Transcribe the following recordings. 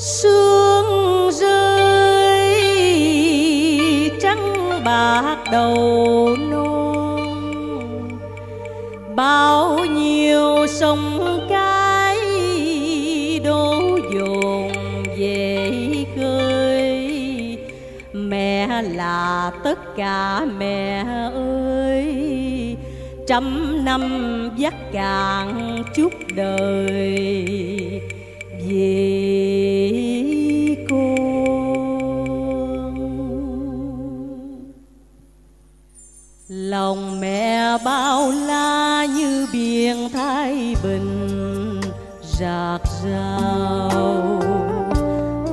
Sương rơi trắng bạc đầu non, bao nhiêu sông cái đổ dồn về khơi. Mẹ là tất cả mẹ ơi, trăm năm vắt cạn chút đời về cô. Lòng mẹ bao la như biển Thái Bình rạc rào,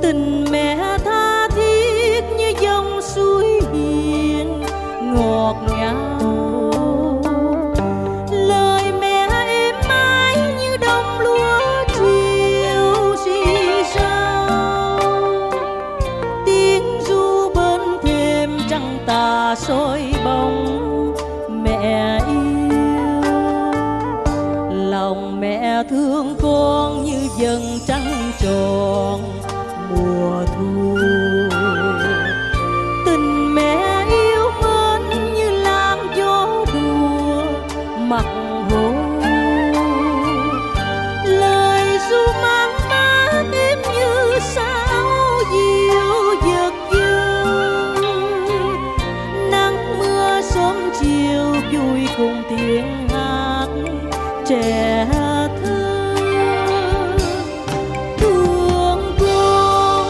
tình mẹ tha thiết như dòng suối hiền ngọt ngào. Xôi bóng mẹ yêu, lòng mẹ thương con như dần trăng tròn mùa thu. Tình mẹ yêu mến như làn gió đùa mặt hồ, lời ru mang ta tiếp như sao diệu giật chiều vui cùng tiếng hát trẻ thơ. Thương con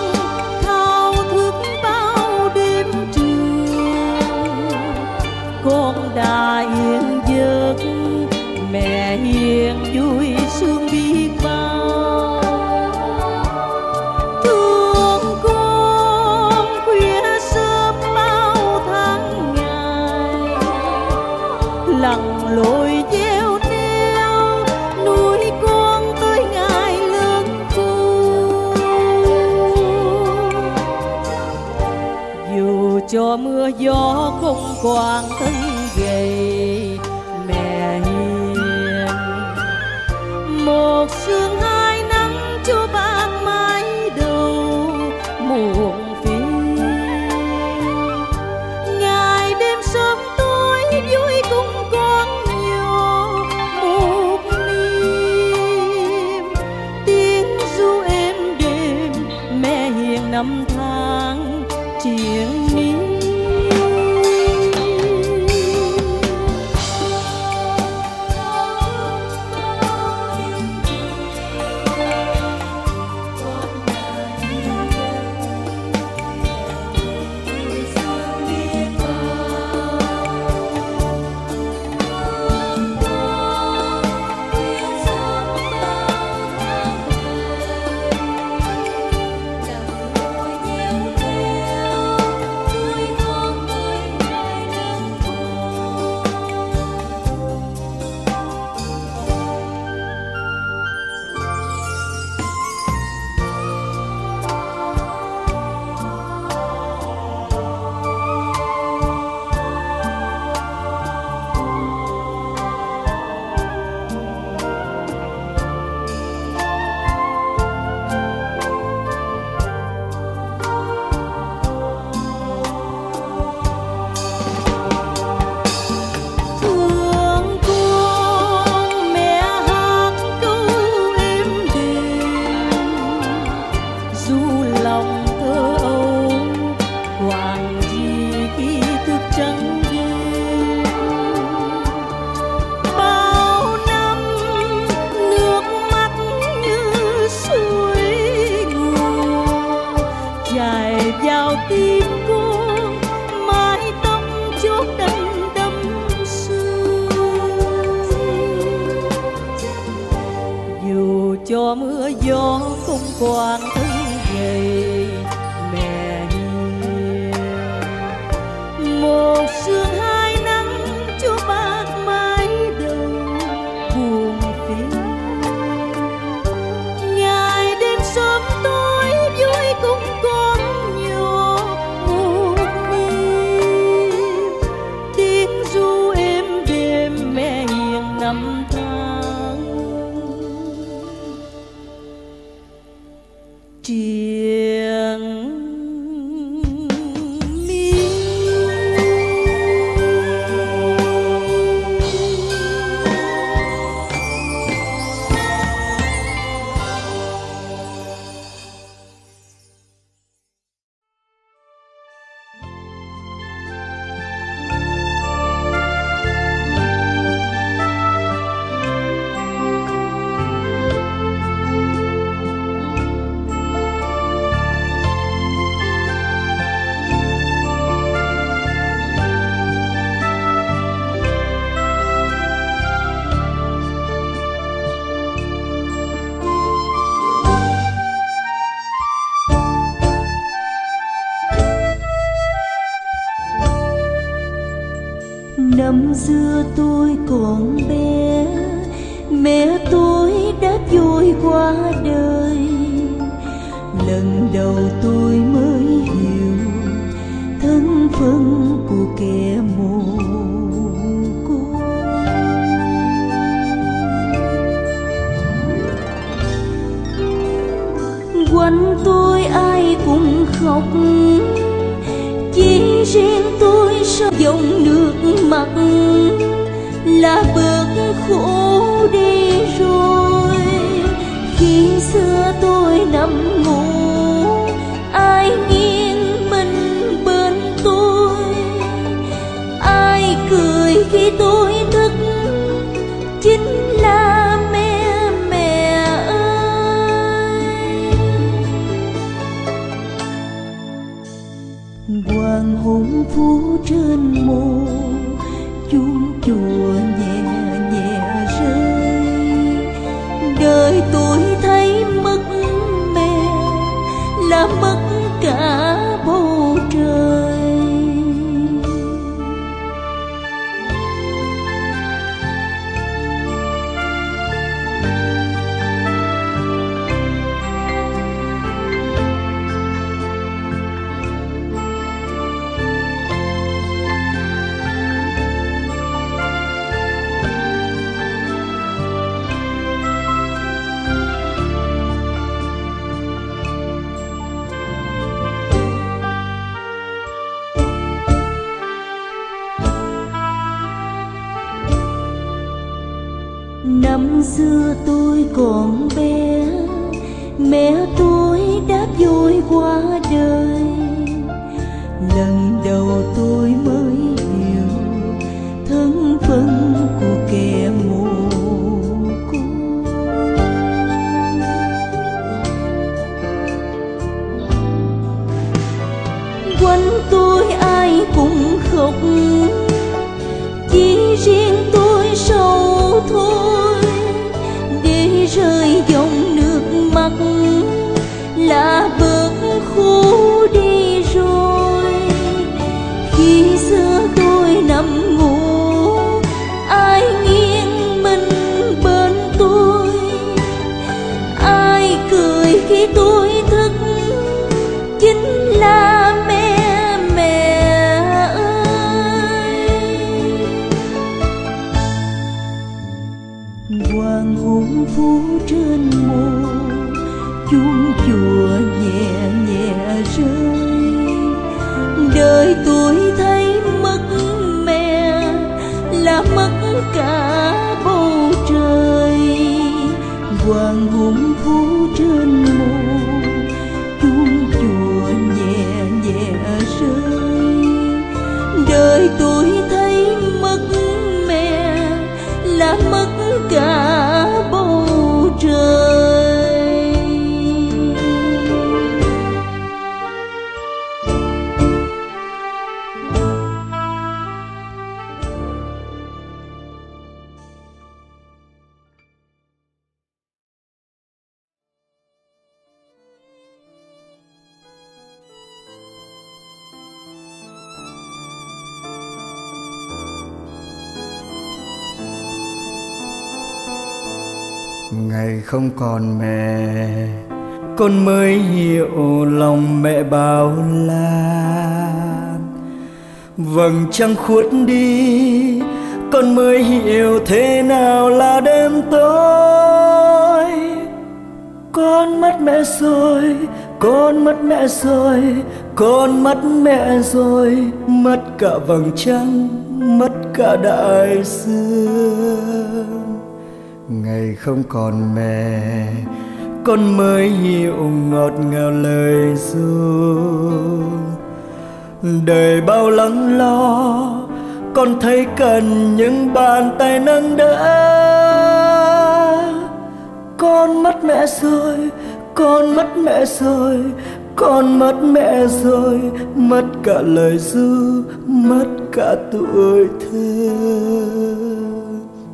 thao thức bao đêm trường, con đã yên giấc mẹ hiền vui sương biết bao. Lặng lội gieo neo nuôi con tới ngày lớn khôn, dù cho mưa gió không còn thân gầy mẹ hiền. Một sương hai nắng cho bạc mái đầu muộn phiền, ngày đêm sớm tối vui cùng năm tháng chiến miên. mưa gió không còn thứ gì mẹ hiền. Một sương hai nắng cho bạc mái đầu buồn phiền, ngày đêm sớm tối vui cùng con nhỏ một mình. Tiếng ru êm đêm mẹ hiền năm năm xưa tôi còn bé, mẹ tôi đã vui qua đời. Lần đầu tôi mới hiểu thân phận của kẻ mồ côi. Quanh tôi ai cũng khóc, chỉ riêng tôi sao dòng nước mắt là bước khổ đi rồi. Khi xưa tôi nằm ngủ, ai nghiêng mình bên tôi, ai cười khi tôi thức, chính là mẹ. Mẹ ơi, hoàng hôn phủ trên mồ, chuông chùa nhẹ nhẹ rơi. Đời tôi thấy mất mẹ là mất cả bầu trời. Năm xưa tôi còn bé, mẹ tôi đã vui qua đời. Lần đầu tôi mới hiểu thân phận của kẻ mồ côi. Quanh tôi ai cũng khóc, chỉ riêng tôi sầu thôi. Rơi dòng nước mắt là bước khô đi rồi. Khi xưa tôi nằm ngủ, ai nghiêng mình bên tôi, ai cười khi tôi thức, chính là mẹ. Mẹ ơi, hoàng hôn phủ trên mồ, chuông chùa nhẹ nhẹ rơi. Đời tôi thấy mất mẹ là mất cả bầu trời. Hoàng hôn phủ trên mồ, chuông chùa nhẹ nhẹ rơi. Đời tôi thấy mất mẹ là mất cả trời. ngày không còn mẹ, con mới hiểu lòng mẹ bao la. Vầng trăng khuất đi, con mới hiểu thế nào là đêm tối. Con mất mẹ rồi, con mất mẹ rồi, con mất mẹ rồi, mất cả vầng trăng, mất cả đại dương. Ngày không còn mẹ, con mới hiểu ngọt ngào lời ru. Đời bao lắng lo, con thấy cần những bàn tay nâng đỡ. Con mất mẹ rồi, con mất mẹ rồi, con mất mẹ rồi, mất cả lời ru, mất cả tuổi thơ.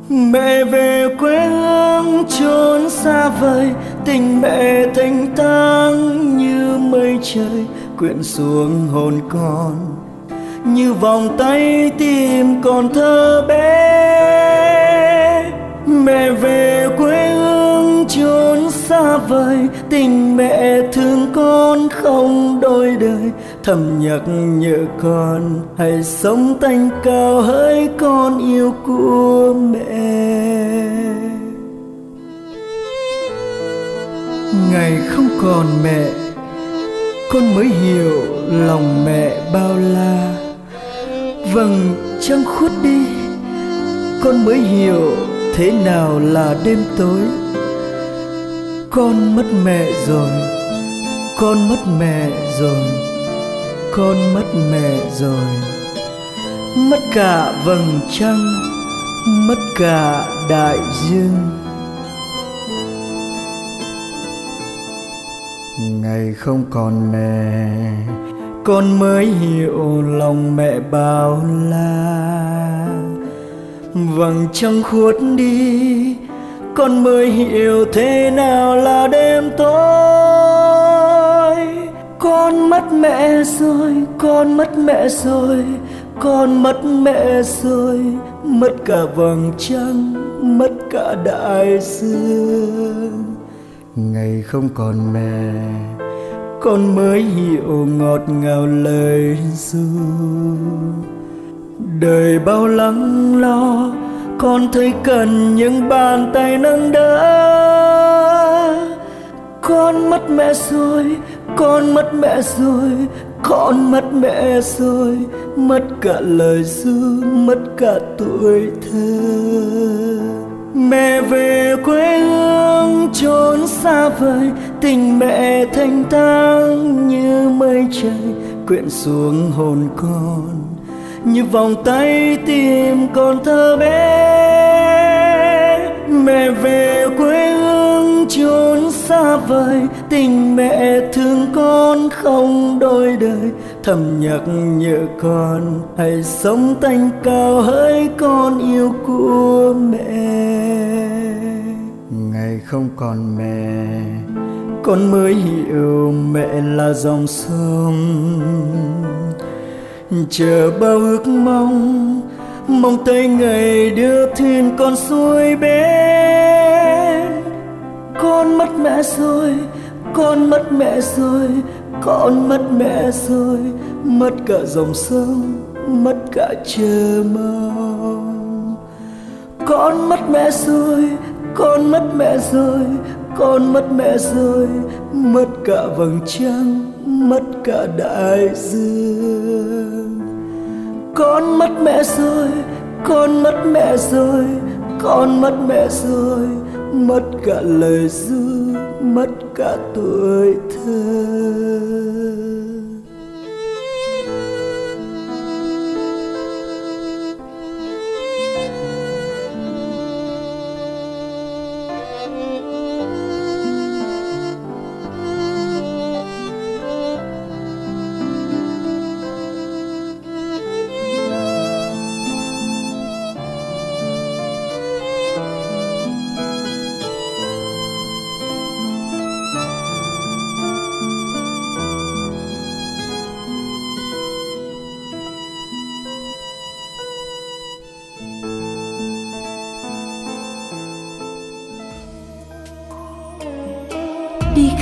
Mẹ về quê hương chốn xa vời, tình mẹ thanh thang như mây trời quyện xuống hồn con, như vòng tay tim còn thơ bé. Mẹ về quê hương chốn xa vời, tình mẹ thương con không đôi đời, thầm nhắc nhở con hãy sống thanh cao hỡi con yêu của mẹ. Ngày không còn mẹ, con mới hiểu lòng mẹ bao la. Vầng trăng khuất đi, con mới hiểu thế nào là đêm tối. Con mất mẹ rồi, con mất mẹ rồi, con mất mẹ rồi, mất cả vầng trăng, mất cả đại dương. Ngày không còn mẹ, con mới hiểu lòng mẹ bao la. Vầng trăng khuất đi, con mới hiểu thế nào là đêm tối. Con mất mẹ rồi, con mất mẹ rồi, con mất mẹ rồi, mất cả vầng trăng, mất cả đại dương. Ngày không còn mẹ, con mới hiểu ngọt ngào lời ru. Đời bao lắng lo, con thấy cần những bàn tay nâng đỡ. Con mất mẹ rồi, con mất mẹ rồi, con mất mẹ rồi, mất cả lời ru, mất cả tuổi thơ. Mẹ về quê hương chốn xa vời, tình mẹ thanh thang như mây trời quyện xuống hồn con, như vòng tay tim con thơ bé. Mẹ về quê hương chốn xa vời, tình mẹ thương con không đôi đời, thầm nhắc nhở con hãy sống thanh cao hỡi con yêu của mẹ. Ngày không còn mẹ, con mới hiểu mẹ là dòng sông chờ bao ước mong, mong tới ngày đưa thuyền con xuôi bến. Con mất mẹ rồi, con mất mẹ rồi, con mất mẹ rồi, mất cả dòng sông, mất cả chờ mong. Con mất mẹ rồi, con mất mẹ rồi, con mất mẹ rồi, mất cả vầng trăng, mất cả đại dương. Con mất mẹ rồi, con mất mẹ rồi, con mất mẹ rồi, mất cả lời ru, mất cả tuổi thơ.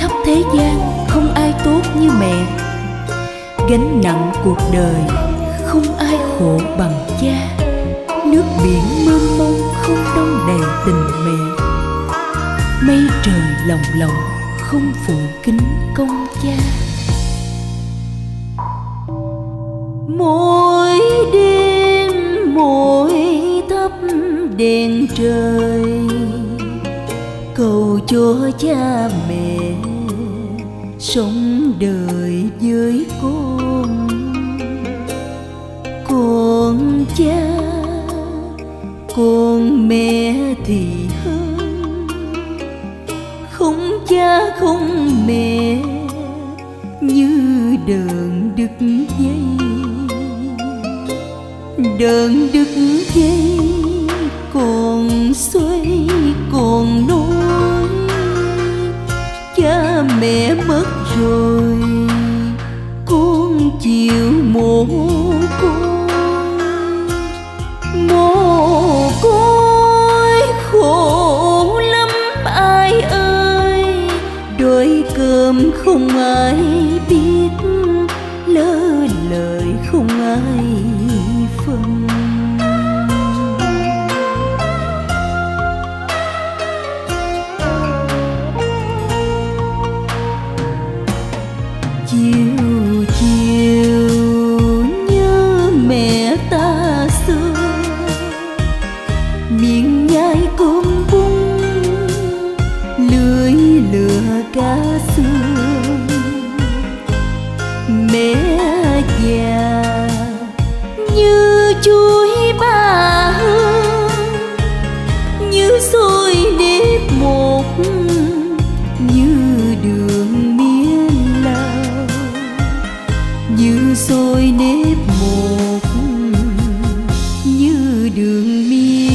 khắp thế gian không ai tốt như mẹ, gánh nặng cuộc đời không ai khổ bằng cha. Nước biển mênh mông không đong đầy tình mẹ, mây trời lồng lộng không phụ kính công cha. Mỗi đêm mỗi thắp đèn trời, cầu cho cha mẹ sống đời với con. Con cha con mẹ thì hơn, không cha không mẹ như đờn đứt dây. Đờn đứt dây còn xoay còn nối, cha mẹ mất rồi con chịu mồ côi. Mồ côi khổ lắm ai ơi, đói cơm không ai biết, lỡ lời không ai phân. Chiều chiều nhớ mẹ ta xưa, miệng nhai cơm bún, lưỡi lừa cá xương. Mẹ già như chuối ba hương, như xôi nếp một, như đường mía lau, như xôi nếp một, như đường mía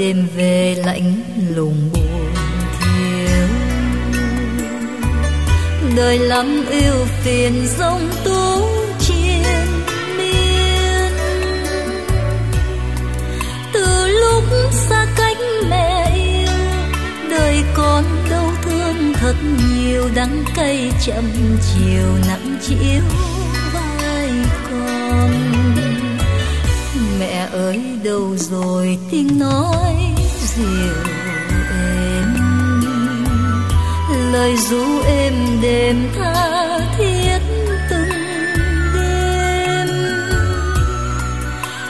đêm về lạnh lùng buồn thiếu. Đời lắm ưu phiền giông tố triền miên. Từ lúc xa cách mẹ yêu, đời con đau thương thật nhiều, đắng cay chậm chiều nặng chiếu vai con. Mẹ ơi đâu rồi tiếng nói dịu êm, lời ru êm đềm tha thiết từng đêm.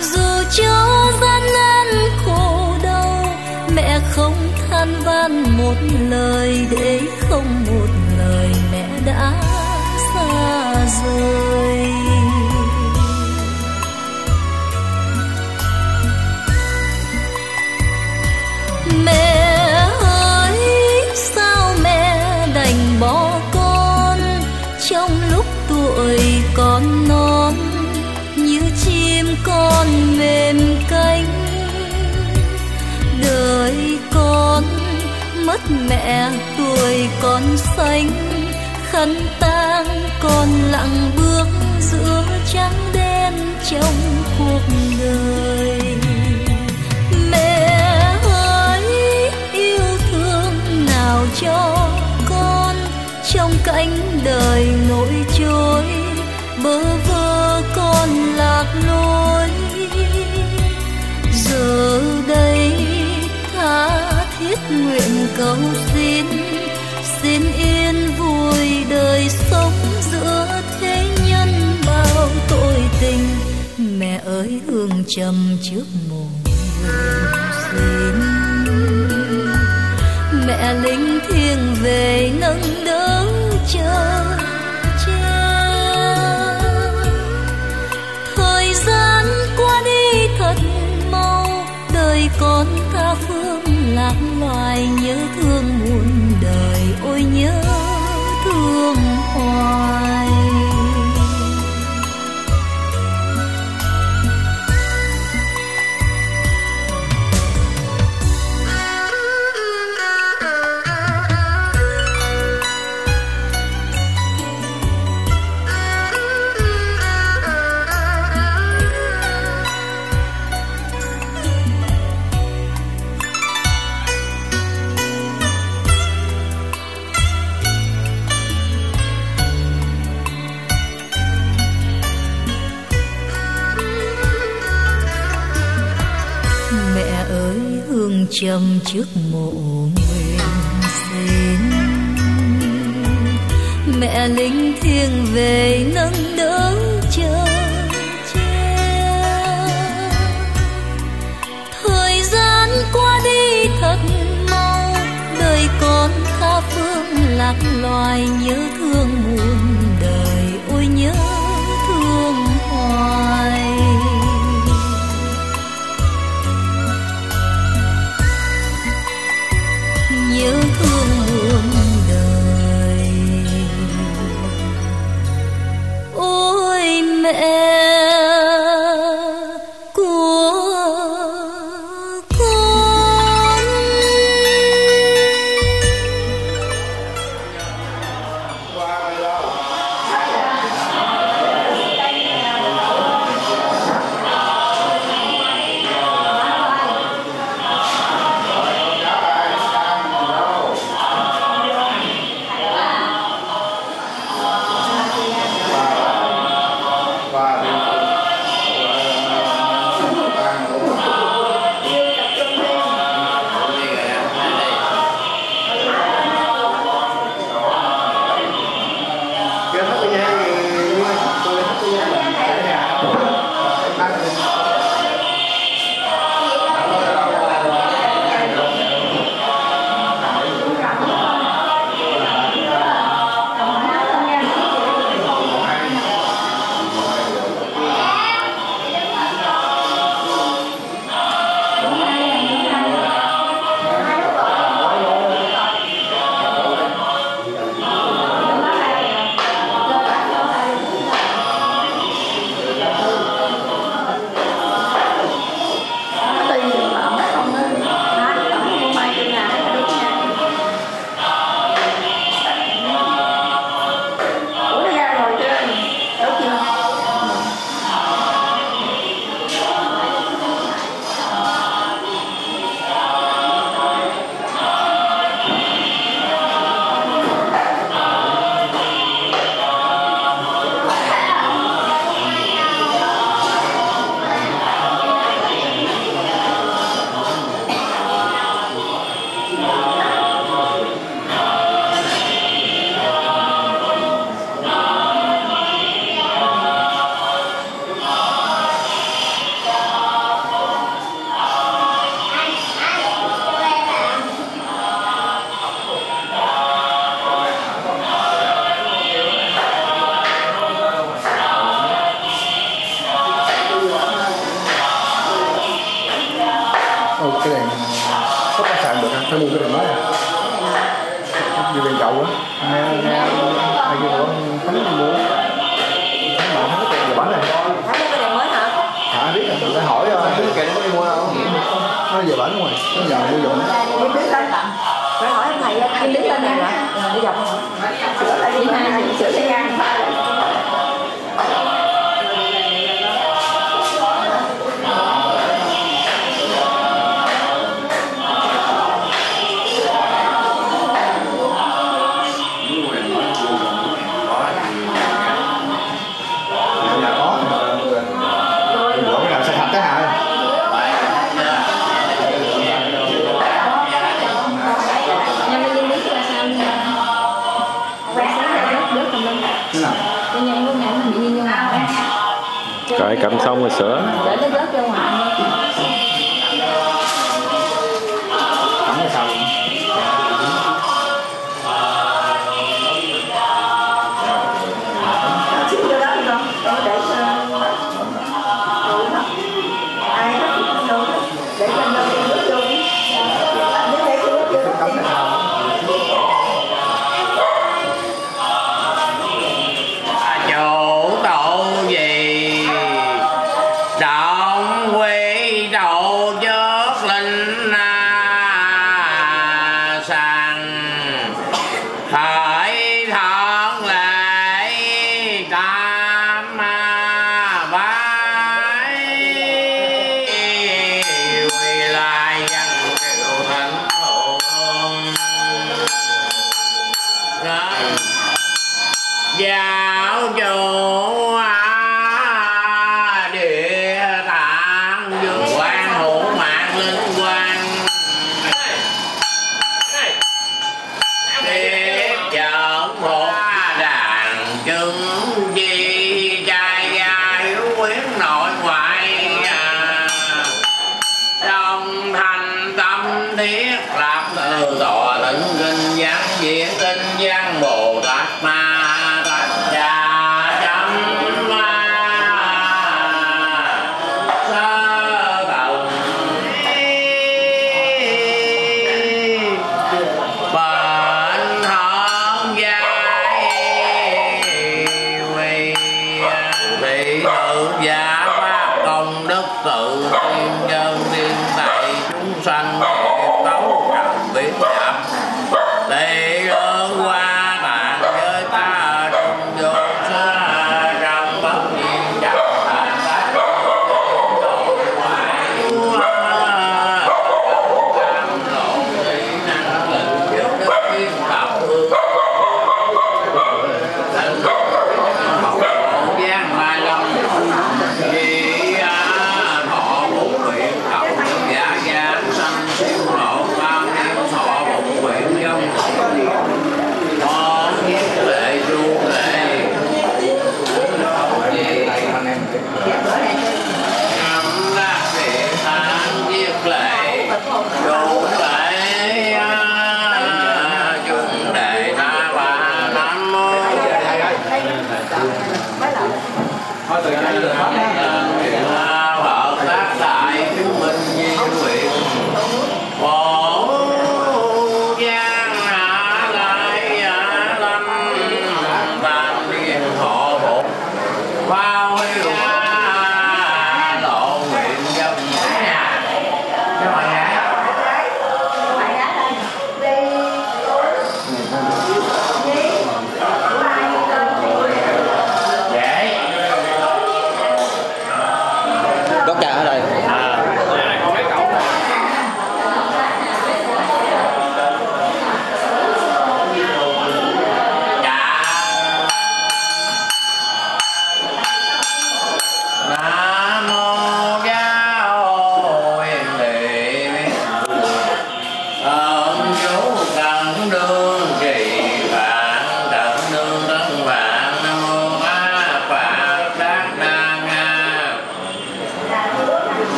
Dù cho gian nan khổ đau, mẹ không than van một lời, để không một lời mẹ đã xa rời. Mẹ ơi sao mẹ đành bỏ con trong lúc tuổi con non, như chim con mềm cánh. Đời con mất mẹ tuổi con xanh, khăn tang con lặng bước giữa trắng đen trong cuộc đời. Cho con trong cánh đời nỗi trôi, bơ vơ con lạc lối. Giờ đây tha thiết nguyện cầu xin, xin yên vui đời sống giữa thế nhân bao tội tình. Mẹ ơi hương trầm trước mồ xin, mẹ lính thiêng về nâng đỡ chờ cha. Thời gian qua đi thật mau, đời con tha phương lạc loài, nhớ thương muôn đời ôi nhớ thương hoài. Trầm trước mộ nguyện xin, mẹ lính thiêng về nâng đỡ chờ che. Thời gian qua đi thật mau, đời con tha phương lạc loài, nhớ thương muôn đời ôi nhớ thương hoài. Nhớ thương muôn đời ôi mẹ. nó mua cái này mới như bên cậu á, ai kêu nó Khánh nó mua, Khánh mà Khánh có tiền gì bán này, Khánh có cái này mới hả? Hả biết rồi, ta hỏi cái kẹo nó đi mua không? Nó về bán rồi, nó giờ mua dụng. Em biết tên tặng, phải hỏi anh thầy em biết tên này hả? Đi dọc sửa lại đi ha, sửa cái gan. Rồi cầm xong rồi sửa.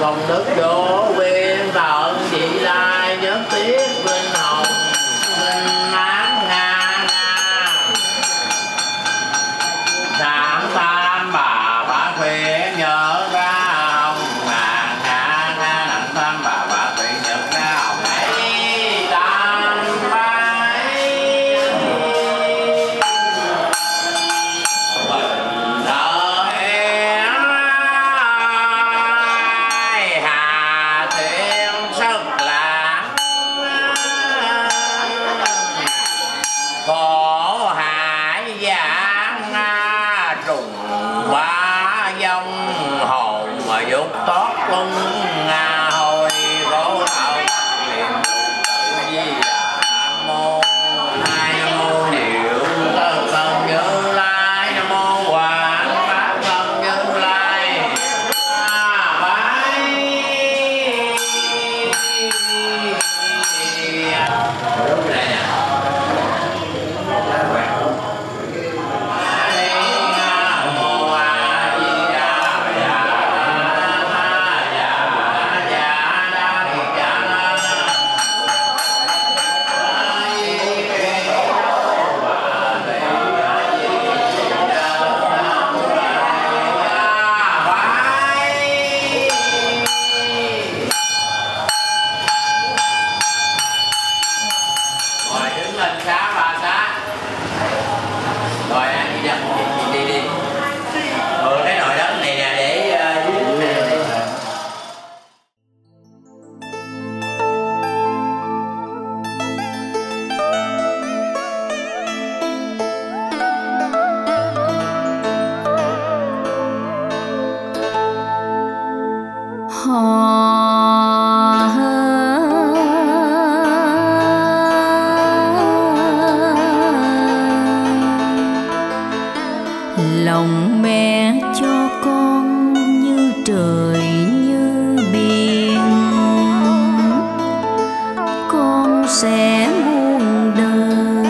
Công đức đổ quyên vào chị lai nhất tiết bên hồng minh án nga na đảng tam bà khuyên nhớ ra hồng mà nga na đảng tam bà khuyên nhớ ra hồng này đàn bái bình đỡ em hà thiên sức lãng khổ hải giảng trùng ba dông hồn mà dục tốt luôn hồi vô đạo niệm tự di mô hai mô điệu Công Như Lai mô Quảng Pháp Công Như Lai bái đúng này lòng mẹ cho con như trời như biển, con sẽ muôn đời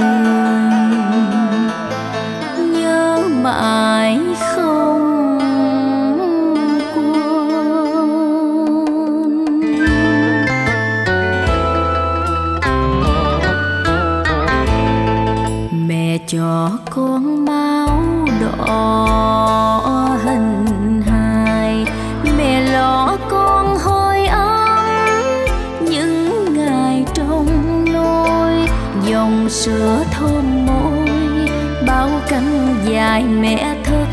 nhớ mãi không quên. Mẹ cho con máu đỏ hình hài, mẹ lo con hơi ấm những ngày trong nôi, dòng sữa thơm môi bao cánh dài mẹ thức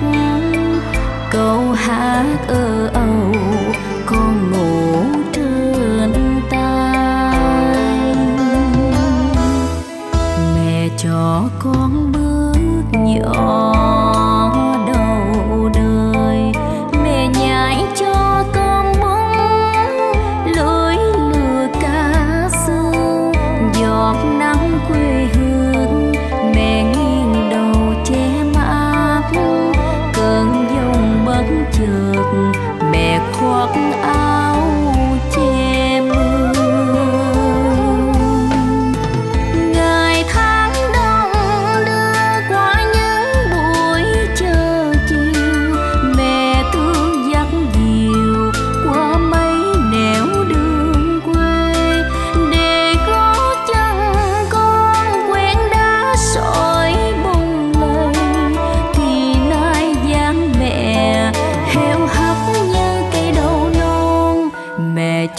câu hát ơ âu con ngủ trên tay. Mẹ cho con bước nhỏ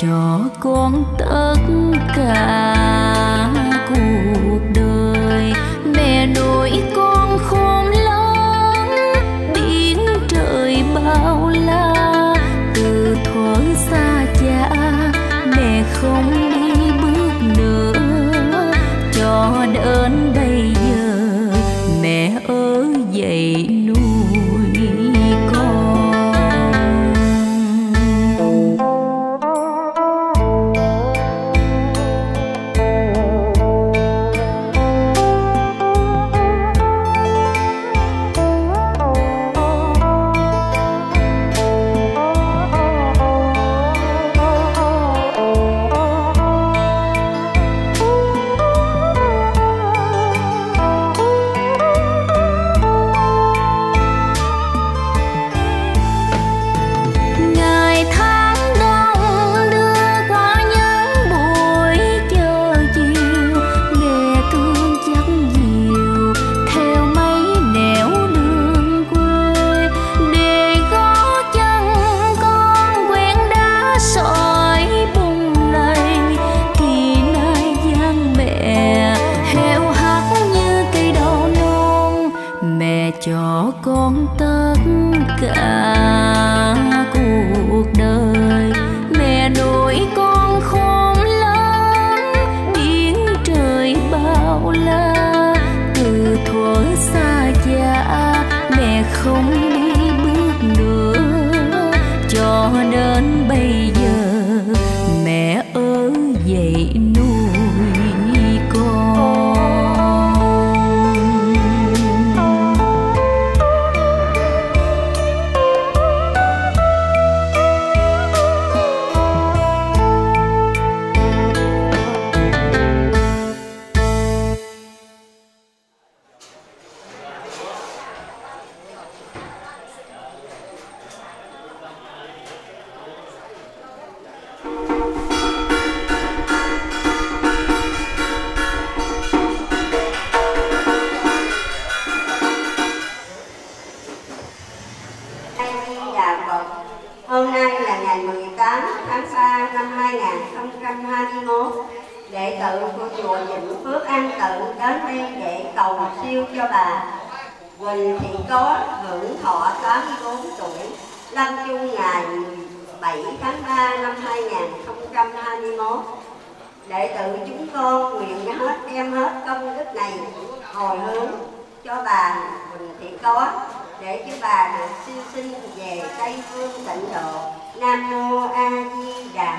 cho con tất cả cuộc đời, mẹ nuôi con khôn lớn biển trời bao la, từ thuở xa cha mẹ không đi bước nữa cho đến bây giờ mẹ ở dậy tháng bây giờ mẹ ơi dậy nuôi con. Hôm nay là ngày 18 tháng 3 năm 2021, đệ tử của chùa Vĩnh Phước An Tự đến đây để cầu siêu cho bà Huỳnh Thị Có, hưởng thọ 84 tuổi, lâm chung ngày 7 tháng 3 năm 2021. Đệ tử chúng con nguyện hết đem hết công đức này hồi hướng cho bà Huỳnh Thị Có, để cho bà được siêu sinh về Tây Phương Tịnh Độ. Nam Mô A Di Đà.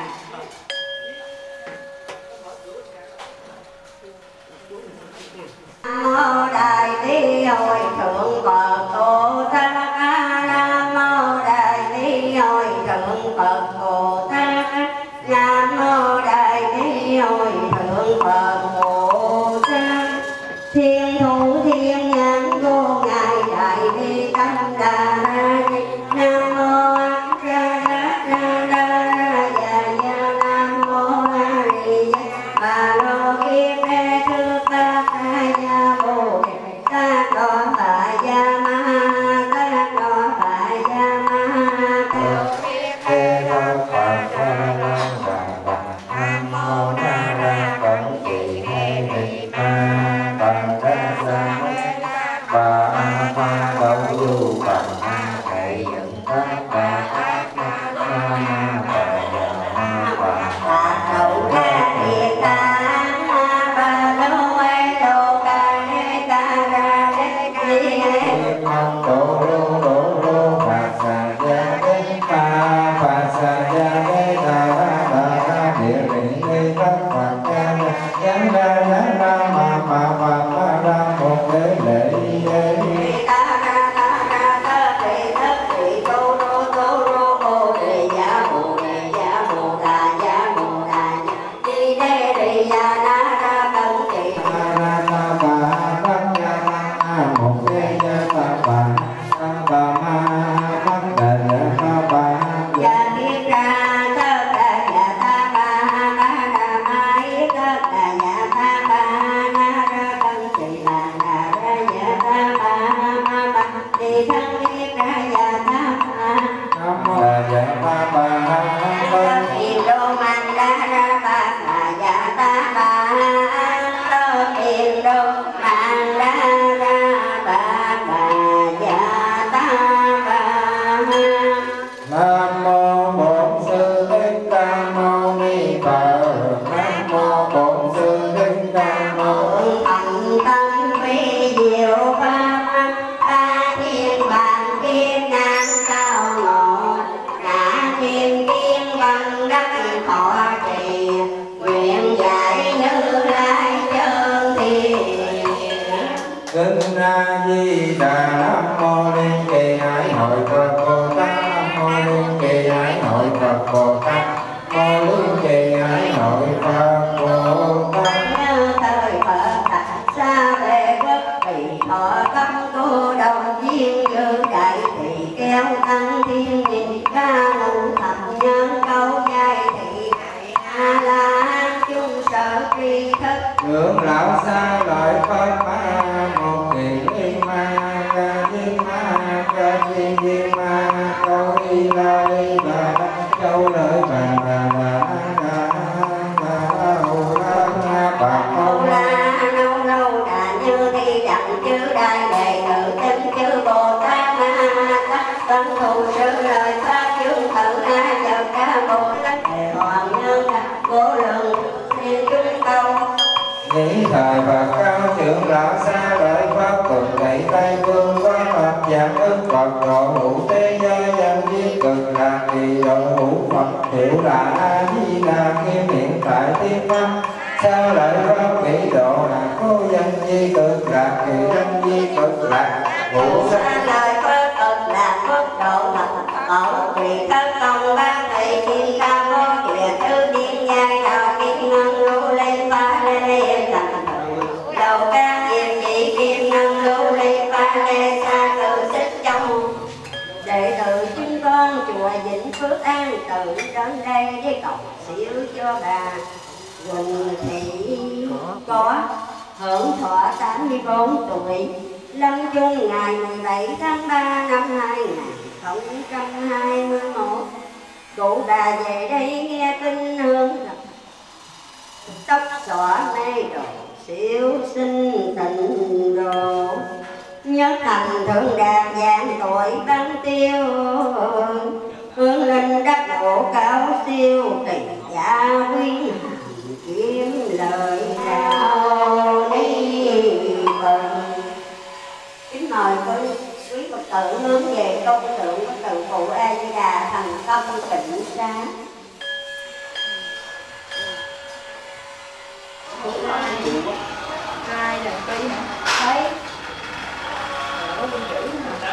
Nam Mô Đại Bi Hồi Thượng Phật Bồ Tát. Nam Mô Đại Bi Hồi Thượng Phật Bồ Tát. Nam Mô Đại Bi Hồi Thượng Phật Bồ Tát. Thiên thủ thiên nhãn vô ngại đại bi tâm đà. Nam mô A Di Đà. Nam mô A Di Đà. Bà lo kiếp e thứ ba ca gia bồ ta có bà gia ma ta có bà gia ma theo kiếp e đâu bà gia ma nam mô na ra cẩn chỉ e ni ba Hãy subscribe cho kênh Ghiền Mì Gõ để không bỏ lỡ những video hấp dẫn. biết cần làm gì đội hữu Phật hiểu là A Di Đà khi miệng tại tiếng văn. Sao lại không bị độ là cố danh di cực lạc kỳ danh di cực lạc ngũ sanh lời phớt cực lạc phớt độ thật mẫu trì các tông ba thầy di ca vô địa tứ điên gia chào kim năng lưu lên ba lê lên tầng đầu ca diệm dị kim năng lưu lên ba lê xa từ xích trong đệ tử chúng con chùa Vĩnh Phước An tự đến đây với cọc xỉu cho bà Quỳnh Thị có hưởng thọ 84 tuổi, lâm chung ngày 17 tháng 3 năm 2021. Cụ bà về đây nghe kinh hương tóc xõa mê đồ, siêu sinh tịnh đồ, nhất thành thượng đạt dạng tội bán tiêu, hướng linh đắc ngộ cao siêu kỳ giả quý. Kiếm lời đạo đi phần. Kính mời quý Phật tử hướng về công tượng Phật tử Phụ A Di Đà thành tâm tịnh xá. Hai lần đi thấy. Có con chữ đó.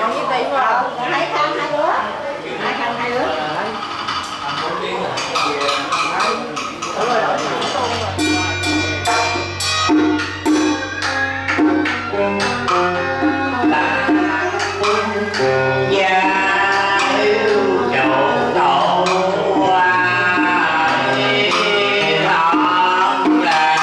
Còn như vậy mà thấy khăn hai đứa. Hai khăn hai đứa. Đúng rồi, đổi thẳng con rồi. Ta quân gia yêu chậu đậu hoa đi thẳng lại.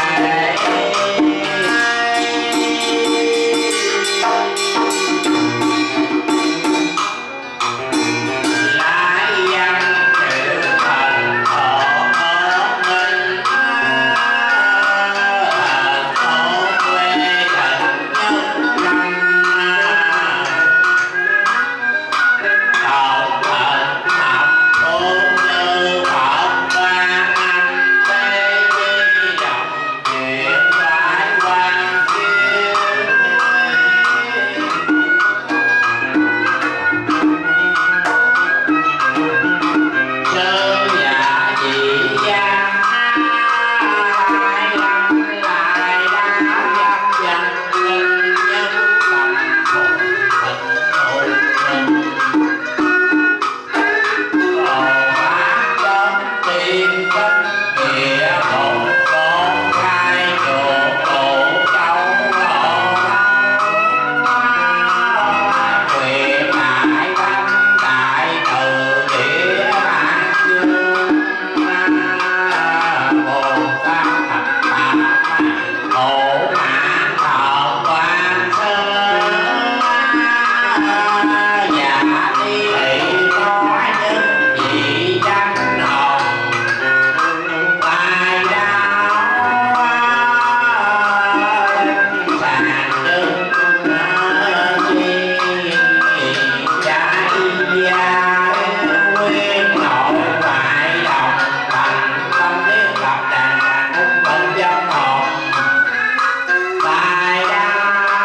Hãy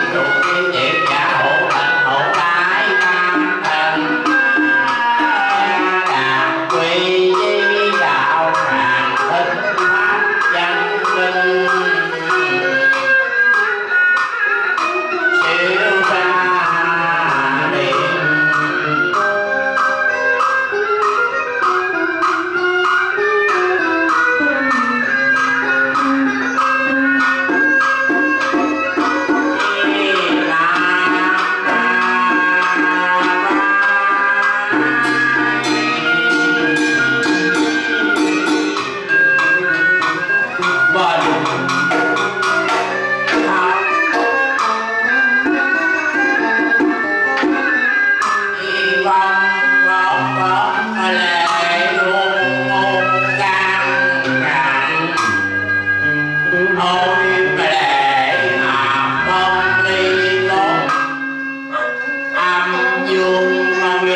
subscribe cho kênh Ghiền Mì Gõ để không bỏ lỡ những video hấp dẫn.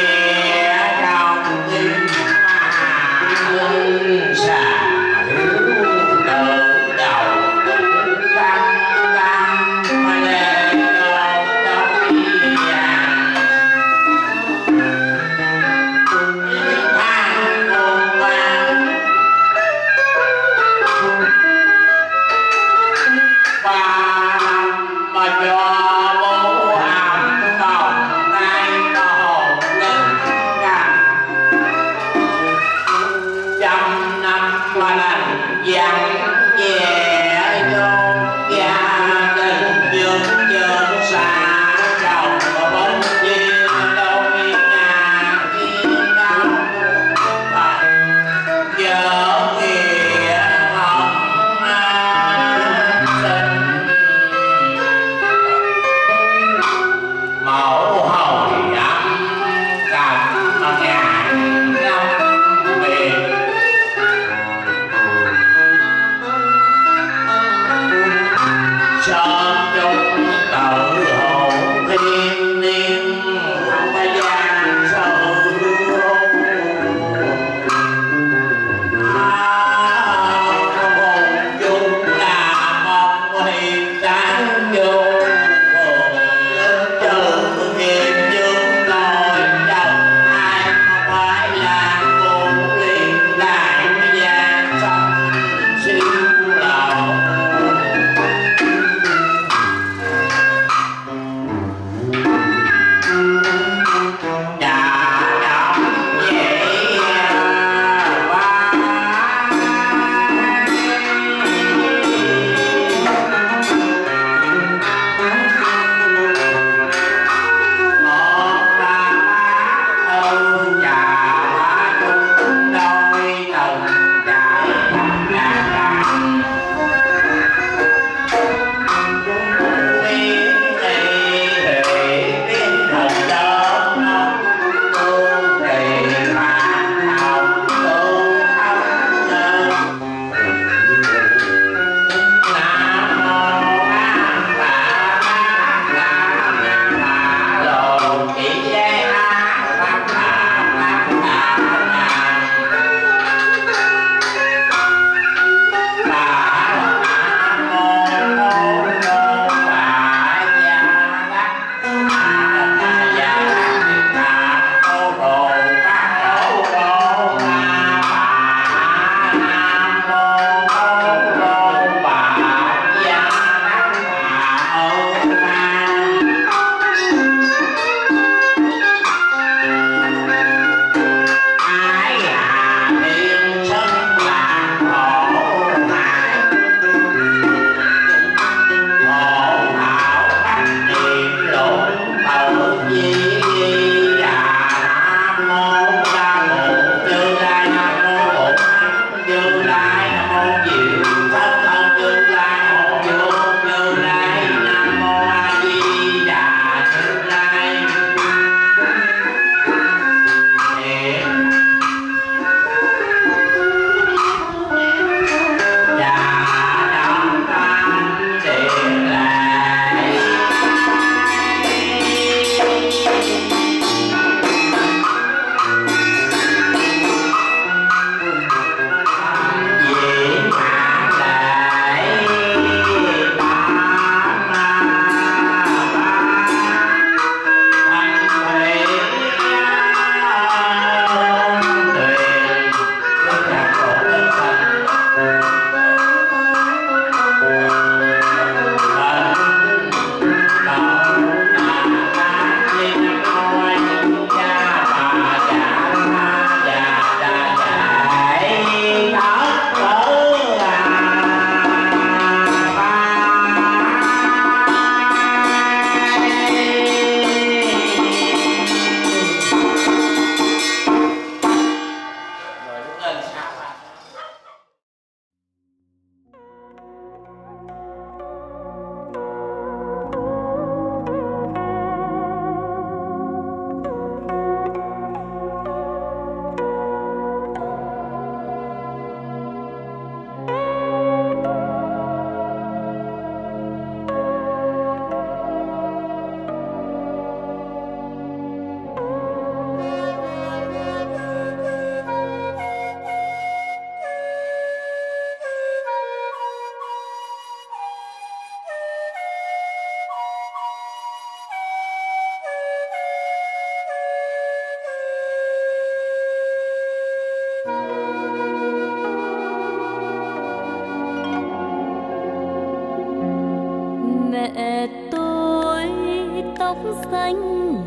tóc xanh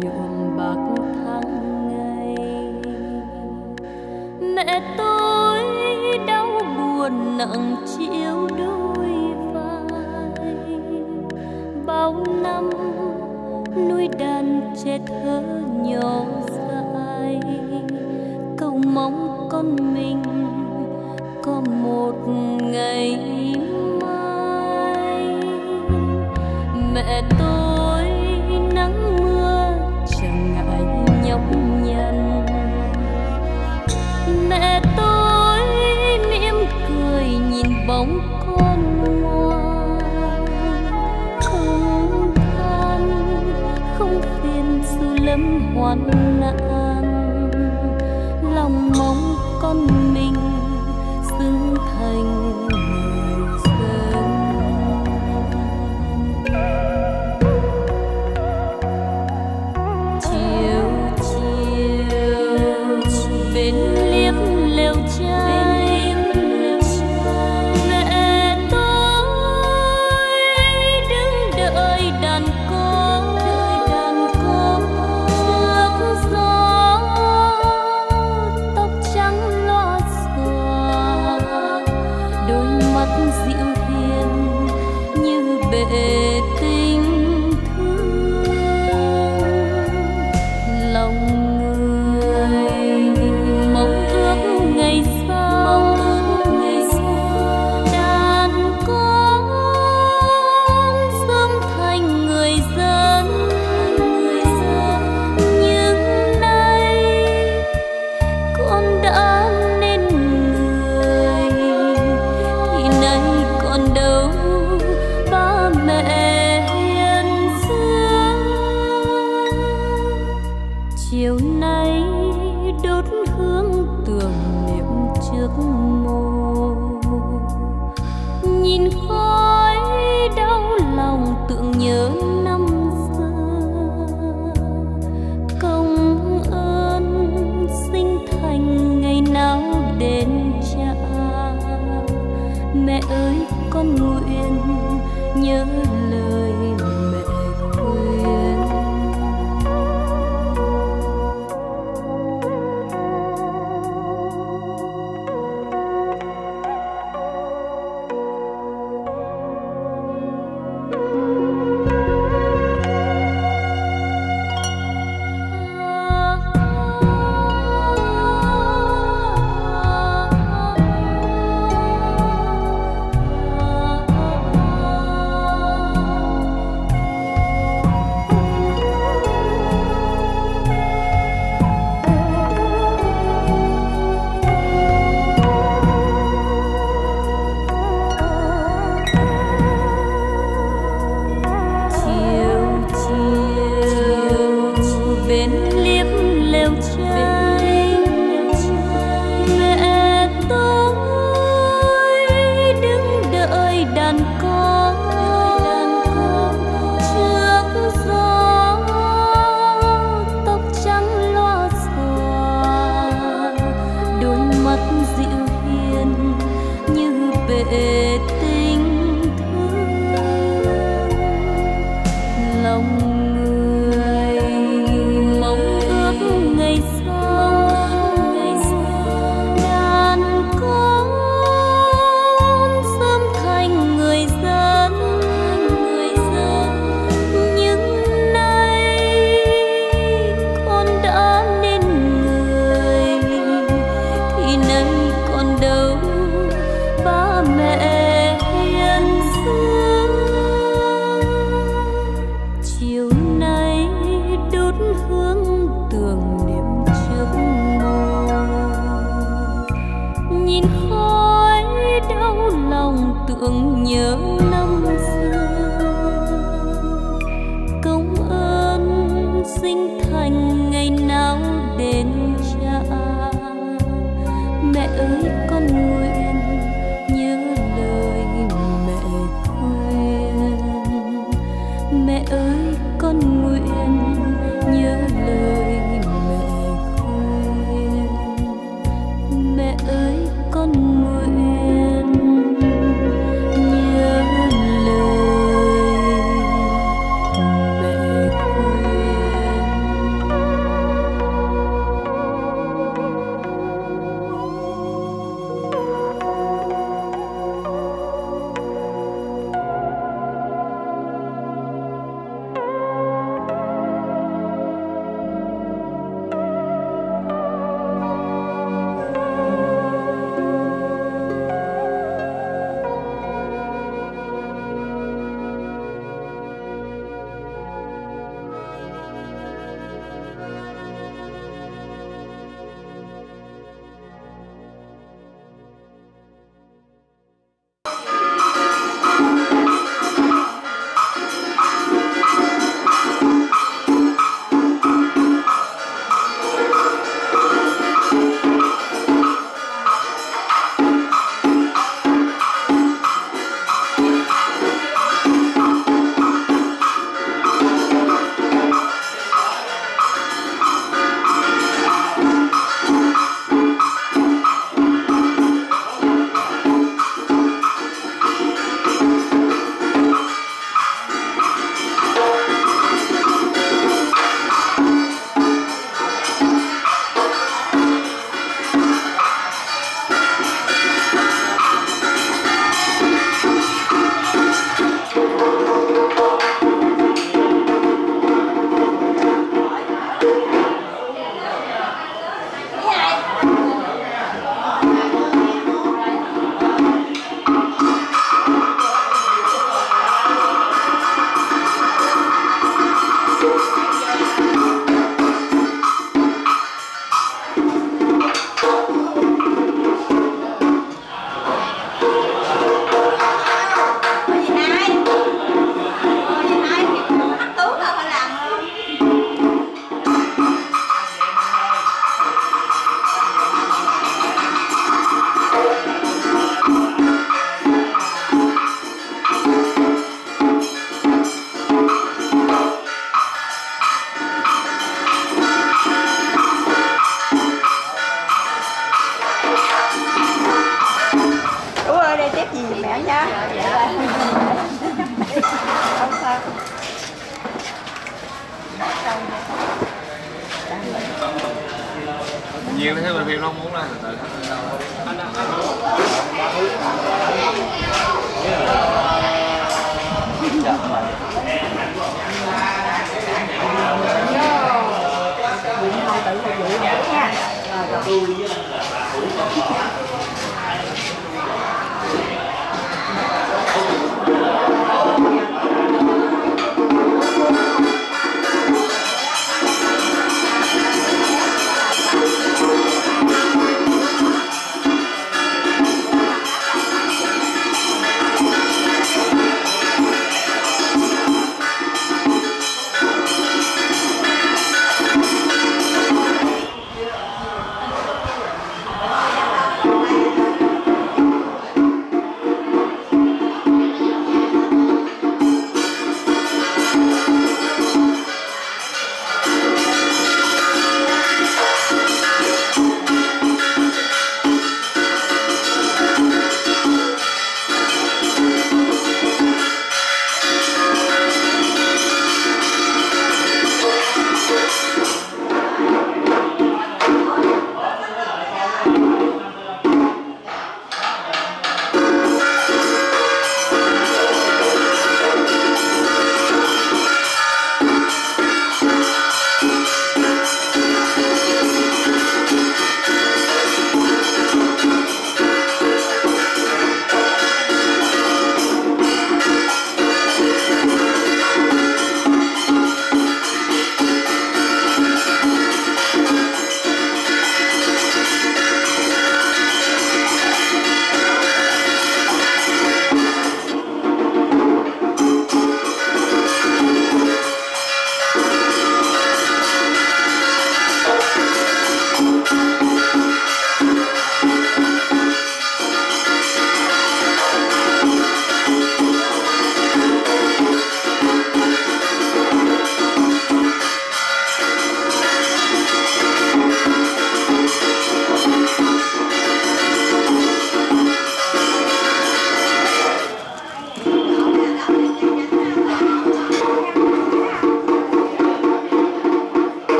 nhuộm bạc tháng ngày. Mẹ tôi đau buồn nặng chiếu đôi vai, bao năm nuôi đàn trẻ thơ nhỏ dại, cầu mong con mình có một ngày mai. Mẹ tôi nắng mưa chẳng ngại nhọc nhằn, mẹ tôi mỉm cười nhìn bóng con ngoan, không than không phiền sự lắm hoạn nạn, lòng mong con mình xứng thành người dân. Chiều bên liếp lều trai, mẹ tôi đứng đợi đàn con trước gió, tóc trắng loa xòa, đôi mắt dịu hiền như bể. Chiều nay đốt hương tưởng niệm trước mồ, nhìn khói đau lòng tưởng nhớ năm xưa. Công ơn sinh thành ngày nào đến cha, mẹ ơi con nguyện nhớ lời mẹ khuyên. Nhớ năm xưa, công ơn sinh thành ngày nào đến cha, mẹ ơi con nguyện nhớ lời mẹ khuyên. Mẹ ơi con nguyện nhớ lời mẹ khuyên. Mẹ ơi con nguyện nhớ lời mẹ. gì mẹ nhá. Không sao. Nhiều thế mà Hiệp không muốn là từ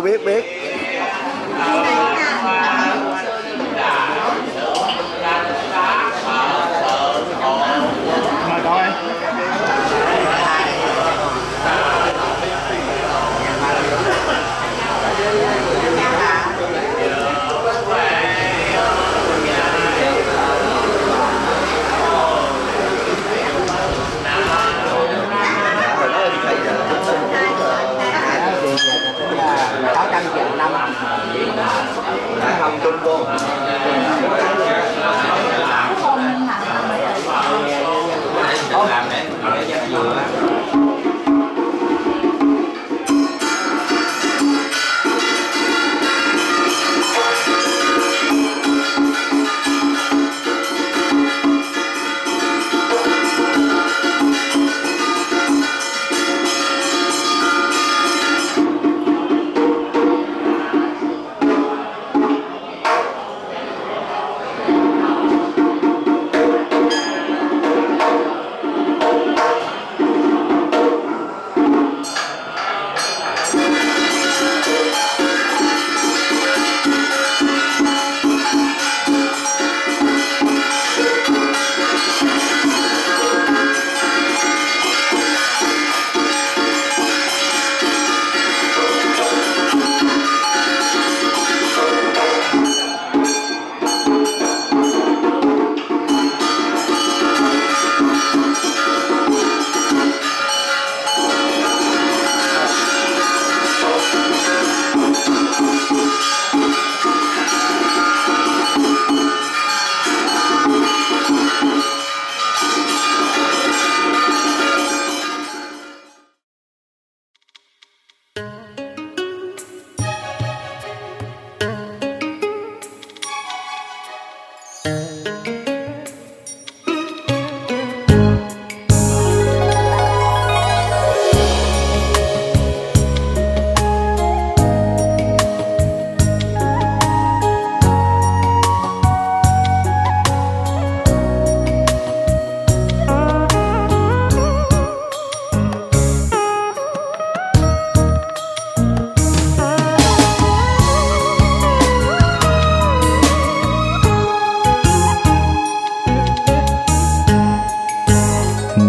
biết biết.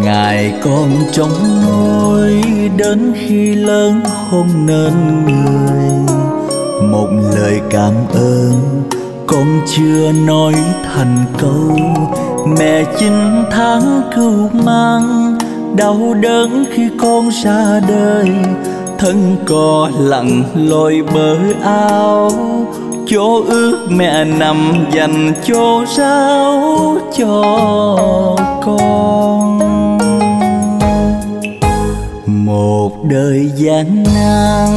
Ngày con trống môi đến khi lớn hôn nên người, một lời cảm ơn con chưa nói thành câu. Mẹ 9 tháng cưu mang đau đớn khi con ra đời, thân co lặn lội bờ ao, chỗ ước mẹ nằm dành chỗ ráo cho con. Một đời gian nan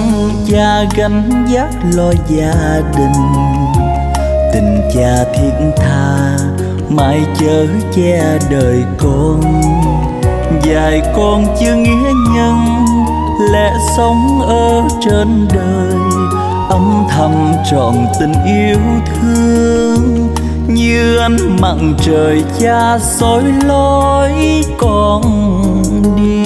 cha gánh vác lo gia đình, tình cha thiết tha mãi chở che đời con. Dạy con chưa nghĩa nhân lẽ sống ở trên đời, âm thầm trọn tình yêu thương như ánh mặn trời cha soi lối con đi.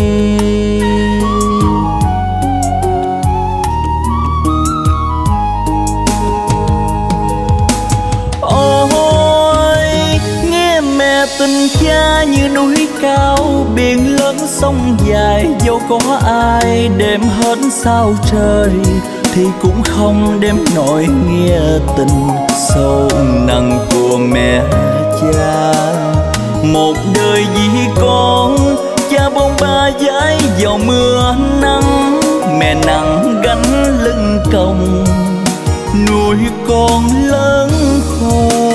Tình cha như núi cao biển lớn sông dài, dẫu có ai đem hết sao trời thì cũng không đem nổi nghĩa tình sâu nặng của mẹ cha. Một đời vì con cha bôn ba dãi vào mưa nắng, mẹ nặng gánh lưng còng nuôi con lớn khôn.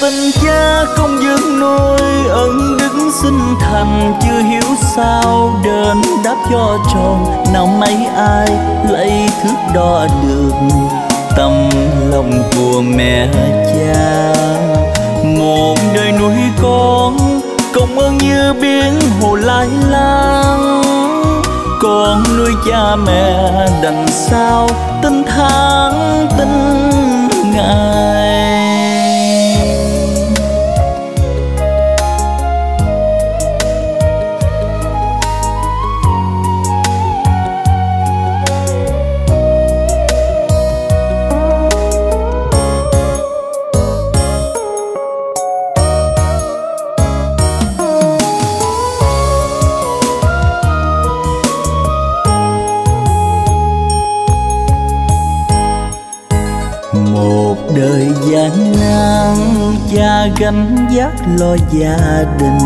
Tình cha không dưỡng nuôi ẩn đứng sinh thành, chưa hiểu sao đền đáp cho tròn, nào mấy ai lấy thước đo được tâm lòng của mẹ cha. Một đời nuôi con công ơn như biển hồ lai lang, con nuôi cha mẹ đành sao tính tháng tính ngày. gánh vác lo gia đình,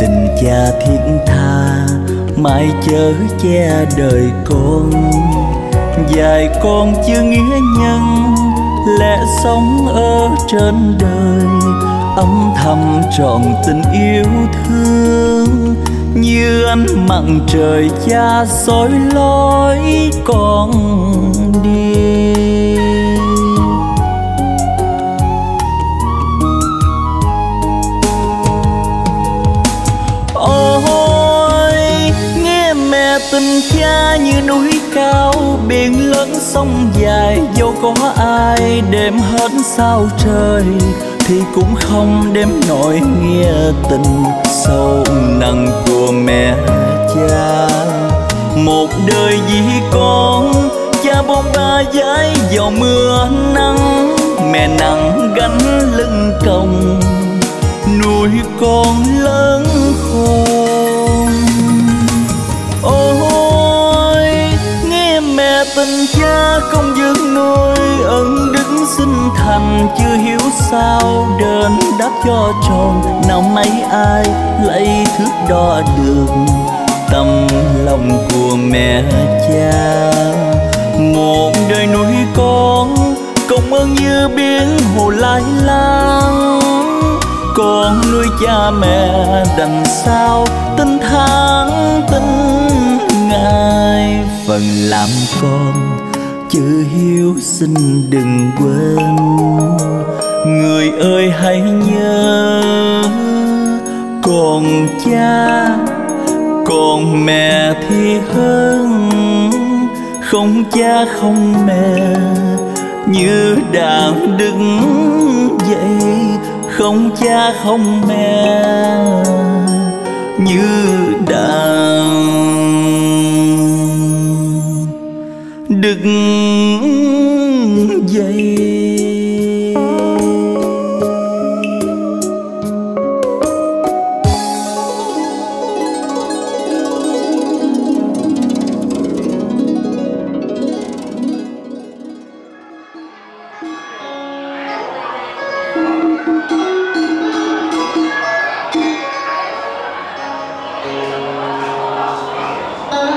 tình cha thiết tha mãi chở che đời con. Dạy con chữ nghĩa nhân, lẽ sống ở trên đời, âm thầm trọn tình yêu thương. Như ánh mặn trời cha soi lối con đi. Ôi, nghe mẹ tình cha như núi cao, biển lớn sông dài. Dẫu có ai đem hết sao trời, thì cũng không đếm nổi nghĩa tình sâu nặng của mẹ cha. Một đời vì con, cha bôn ba dãi vào mưa nắng, mẹ nặng gánh lưng còng nuôi con lớn khôn. Ôi, nghe mẹ tình cha không dưỡng nuôi, ân đức sinh thành chưa hiểu sao đền đáp cho tròn. Nào mấy ai lấy thước đo được tấm lòng của mẹ cha. Một đời nuôi con, công ơn như biển hồ lai lang. Con nuôi cha mẹ đành sao tính tháng tính ngày. Phần làm con chữ hiếu xin đừng quên, người ơi hãy nhớ còn cha còn mẹ thì hơn không cha không mẹ. Như đàn đứng dậy không cha không mẹ, như đàn đứng dậy. Bạn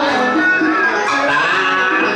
già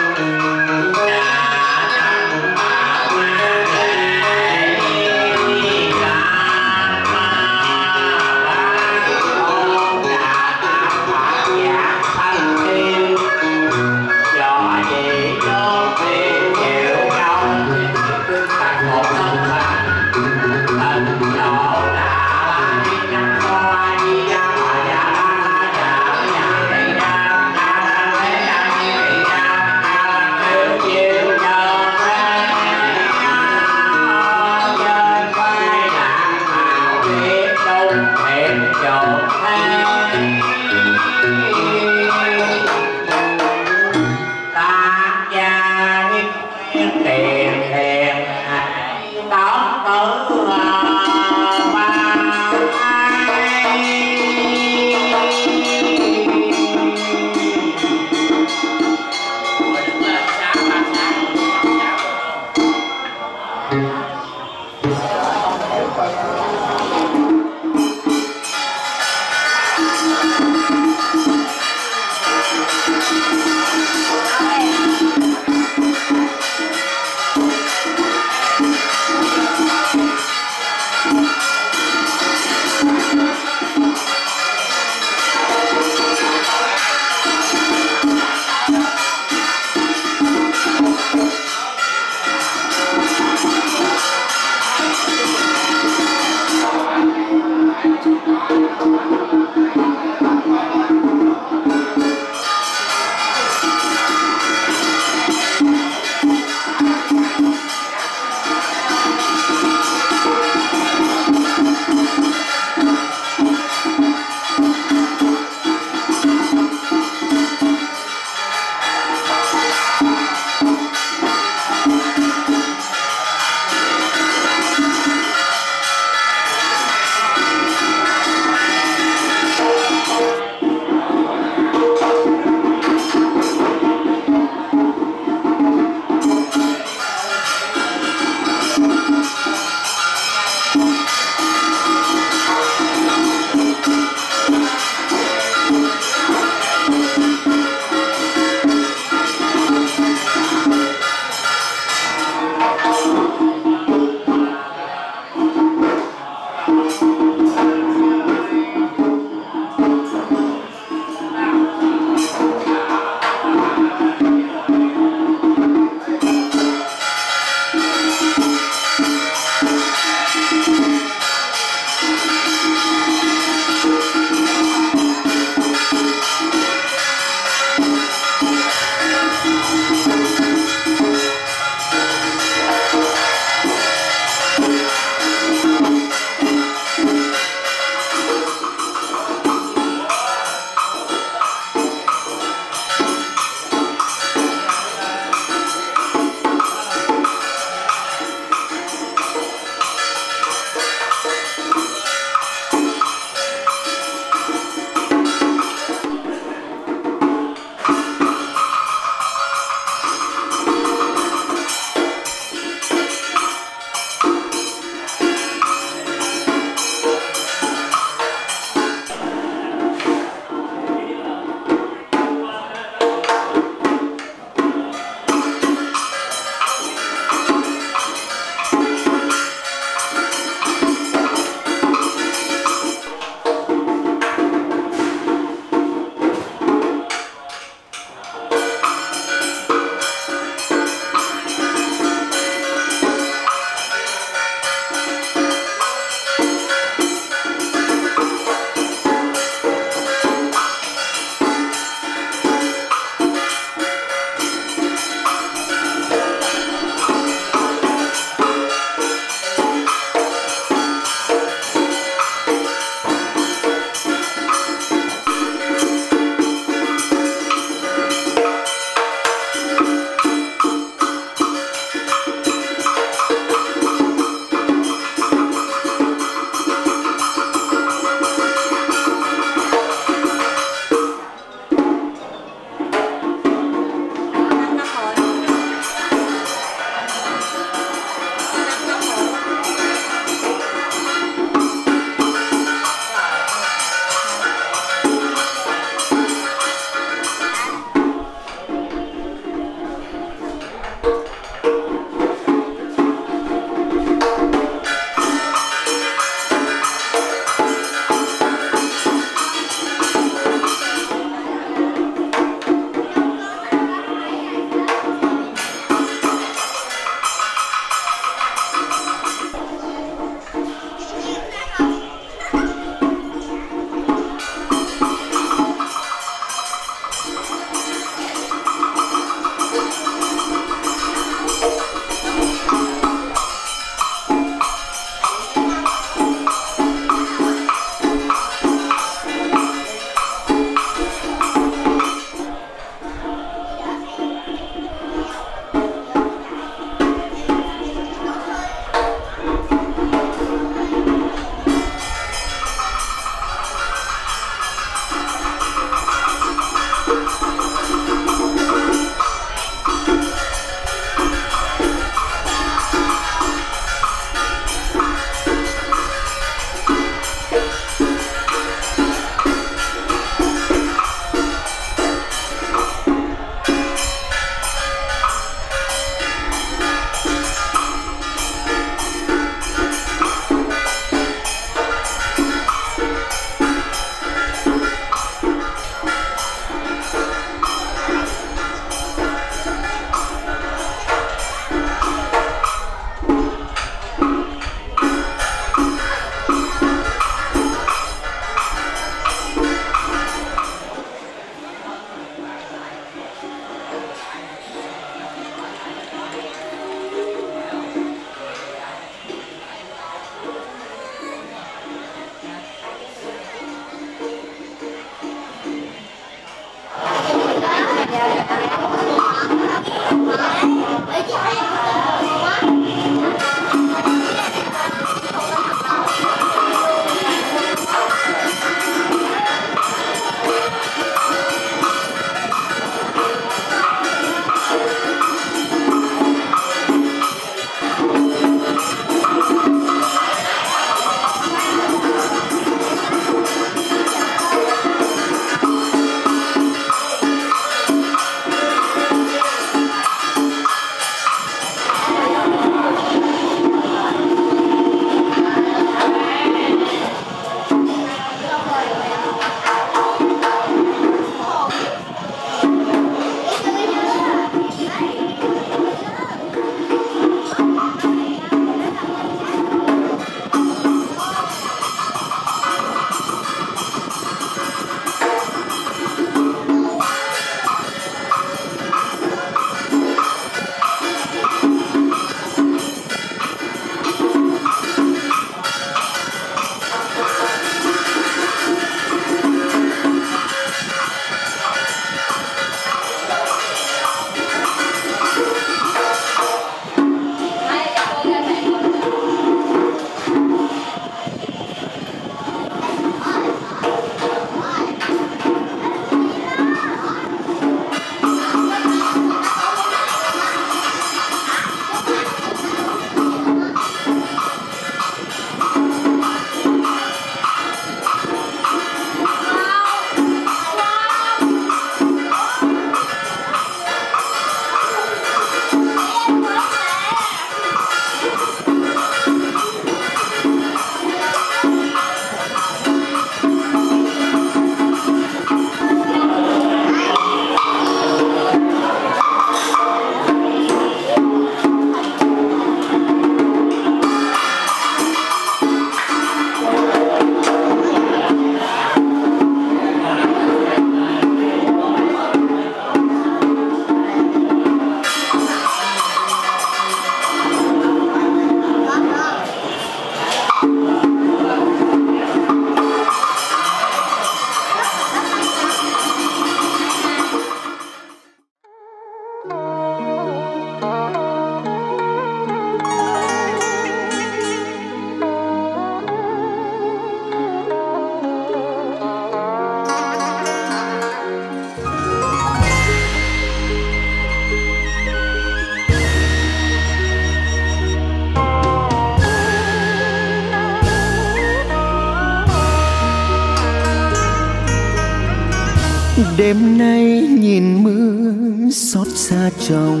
Đêm nay nhìn mưa xót xa trong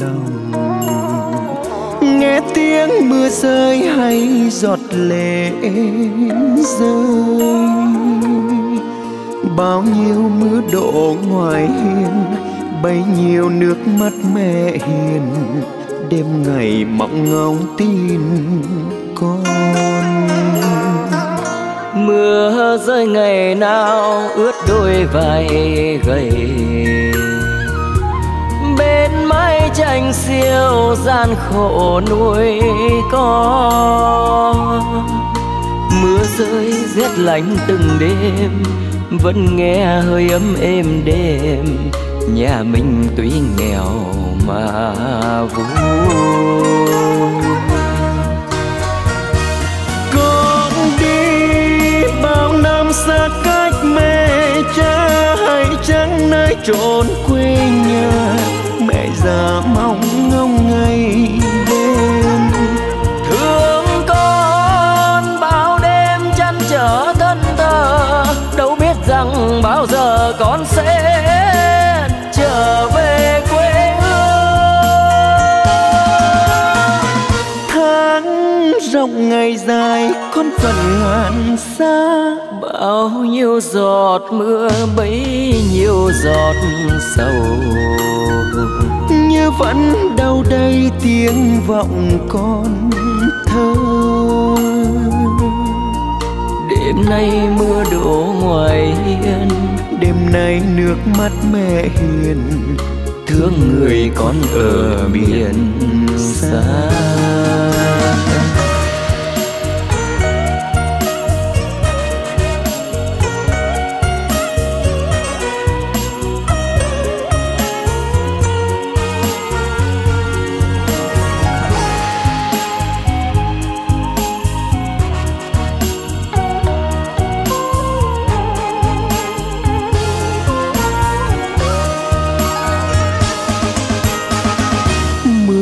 lòng, nghe tiếng mưa rơi hay giọt lệ rơi. Bao nhiêu mưa đổ ngoài hiên, bấy nhiêu nước mắt mẹ hiền, đêm ngày mong ngóng tin con. Mưa rơi ngày nào ướt đôi vai gầy, bên mái tranh siêu gian khổ nuôi con. Mưa rơi rét lạnh từng đêm, vẫn nghe hơi ấm êm đêm. Nhà mình tuy nghèo mà vui, xa cách mẹ cha hay chẳng nơi trốn quê nhà. Mẹ già mong ngóng ngày đêm thương con, bao đêm chăn trở thân thờ, đâu biết rằng bao giờ con sẽ trở về quê hương. Tháng rộng ngày dài con vẫn ngàn xa, bao nhiêu giọt mưa bấy nhiêu giọt sầu. Như vẫn đâu đây tiếng vọng con thơ. Đêm nay mưa đổ ngoài hiên, đêm nay nước mắt mẹ hiền, thương người con ở biển xa.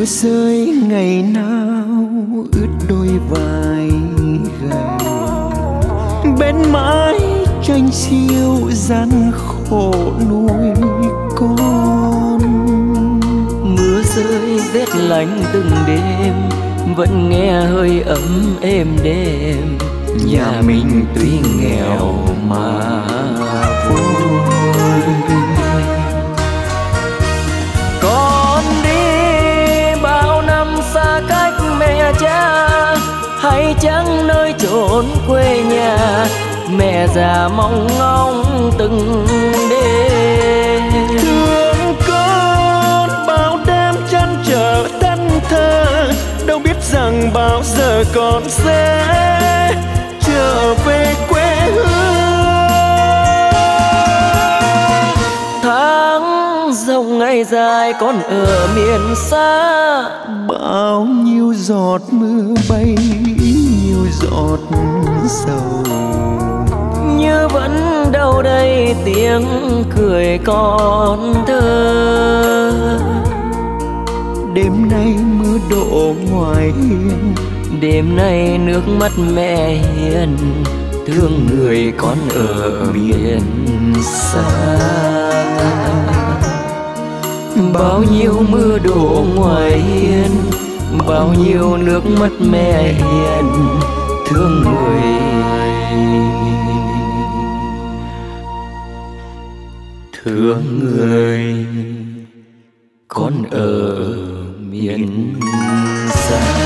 rơi ngày nào ướt đôi vai gầy, bên mái tranh xiêu gian khổ nuôi con. Mưa rơi rét lạnh từng đêm, vẫn nghe hơi ấm êm đêm. Nhà mình tuy nghèo mà vui, con đi bao năm xa cách mẹ cha, hay chẳng nơi chốn quê nhà. Mẹ già mong ngóng từng đêm, thương con bao đêm chăn trở thân thơ. Đâu biết rằng bao giờ con sẽ trở về quê hương. Tháng dòng ngày dài con ở miền xa, bao nhiêu giọt mưa bay, nhiều giọt sầu. Như vẫn đâu đây tiếng cười con thơ. Đêm nay mưa đổ ngoài hiên, đêm nay nước mắt mẹ hiền, thương người con ở miền xa. Bao nhiêu mưa đổ ngoài hiên, bao nhiêu nước mắt mẹ hiền, thương người con ở miền xa.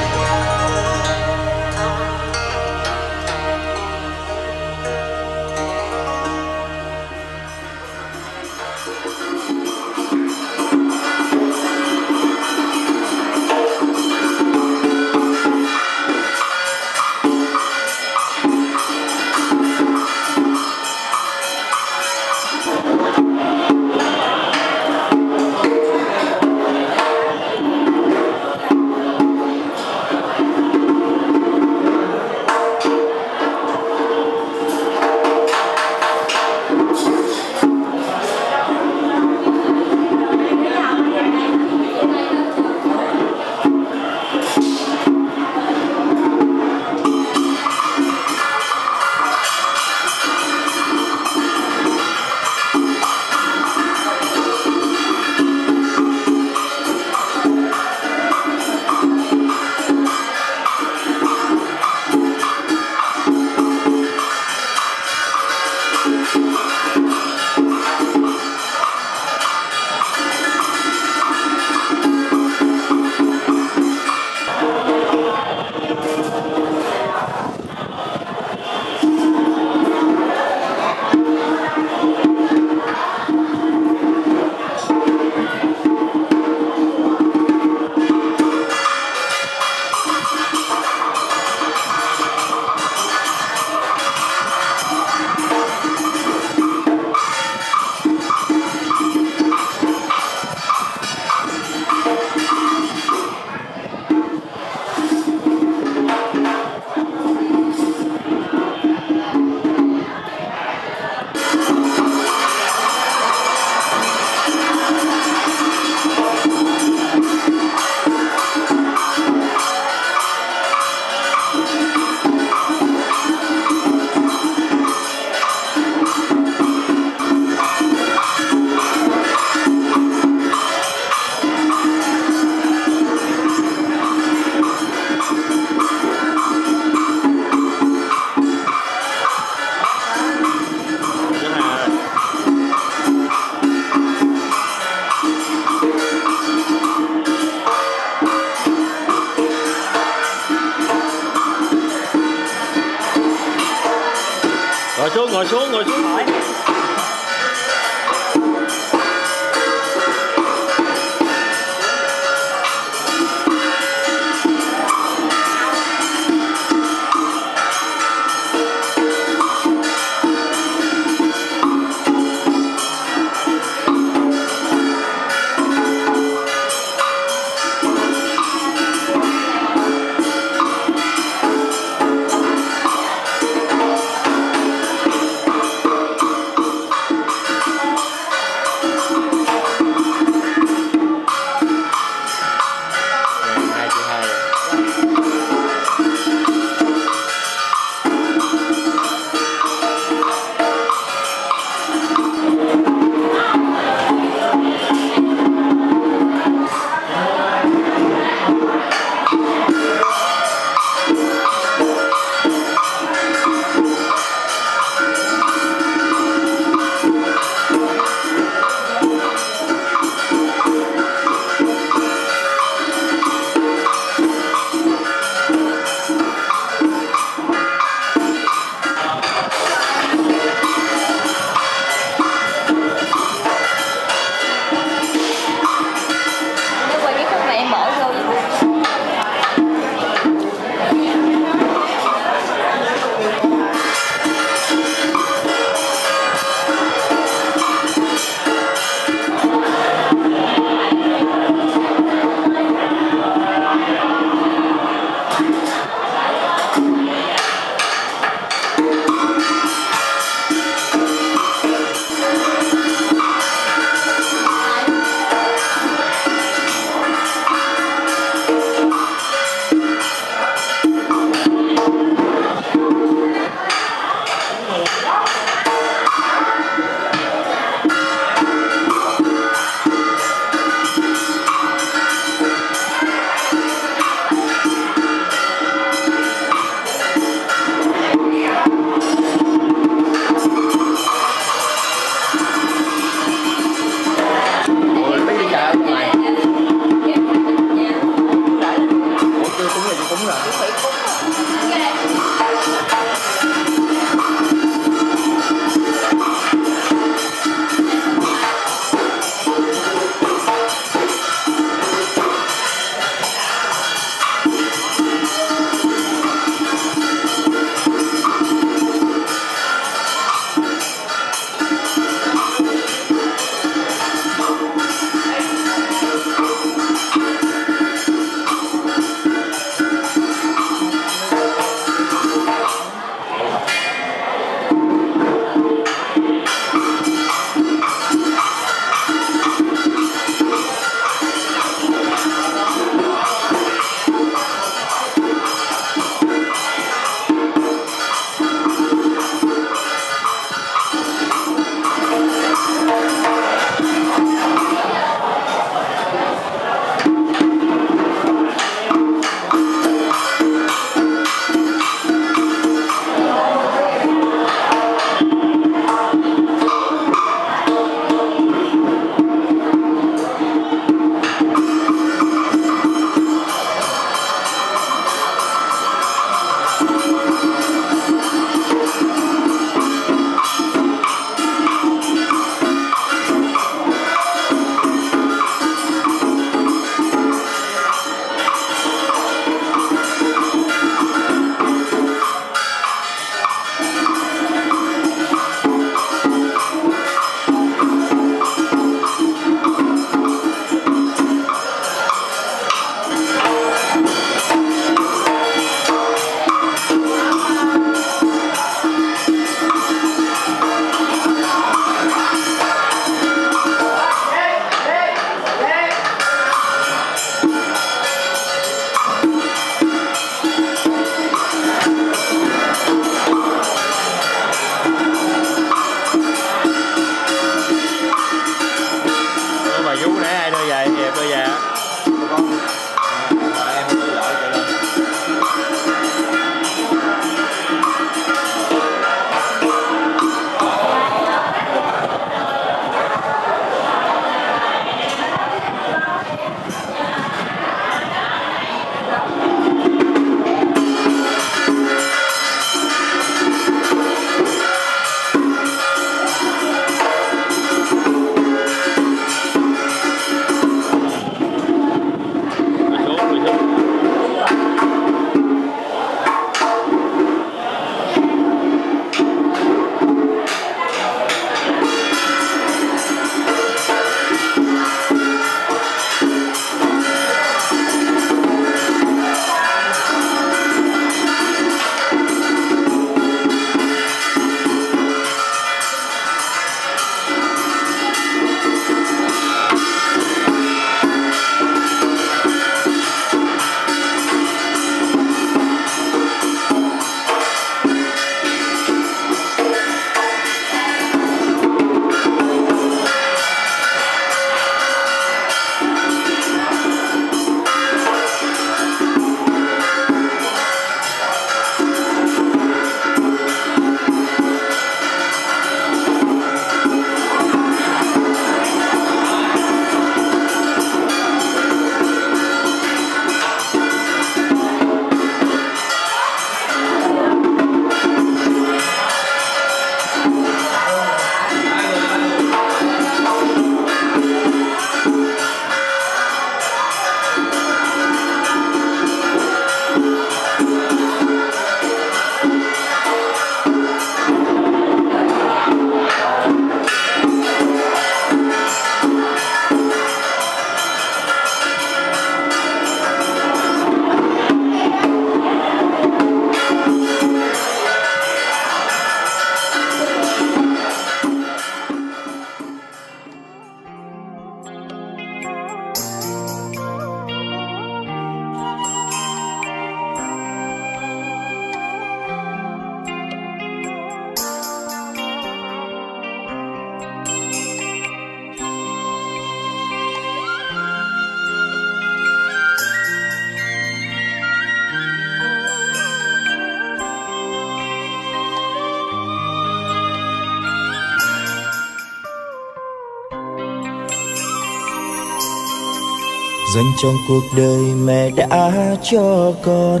dành trong cuộc đời mẹ đã cho con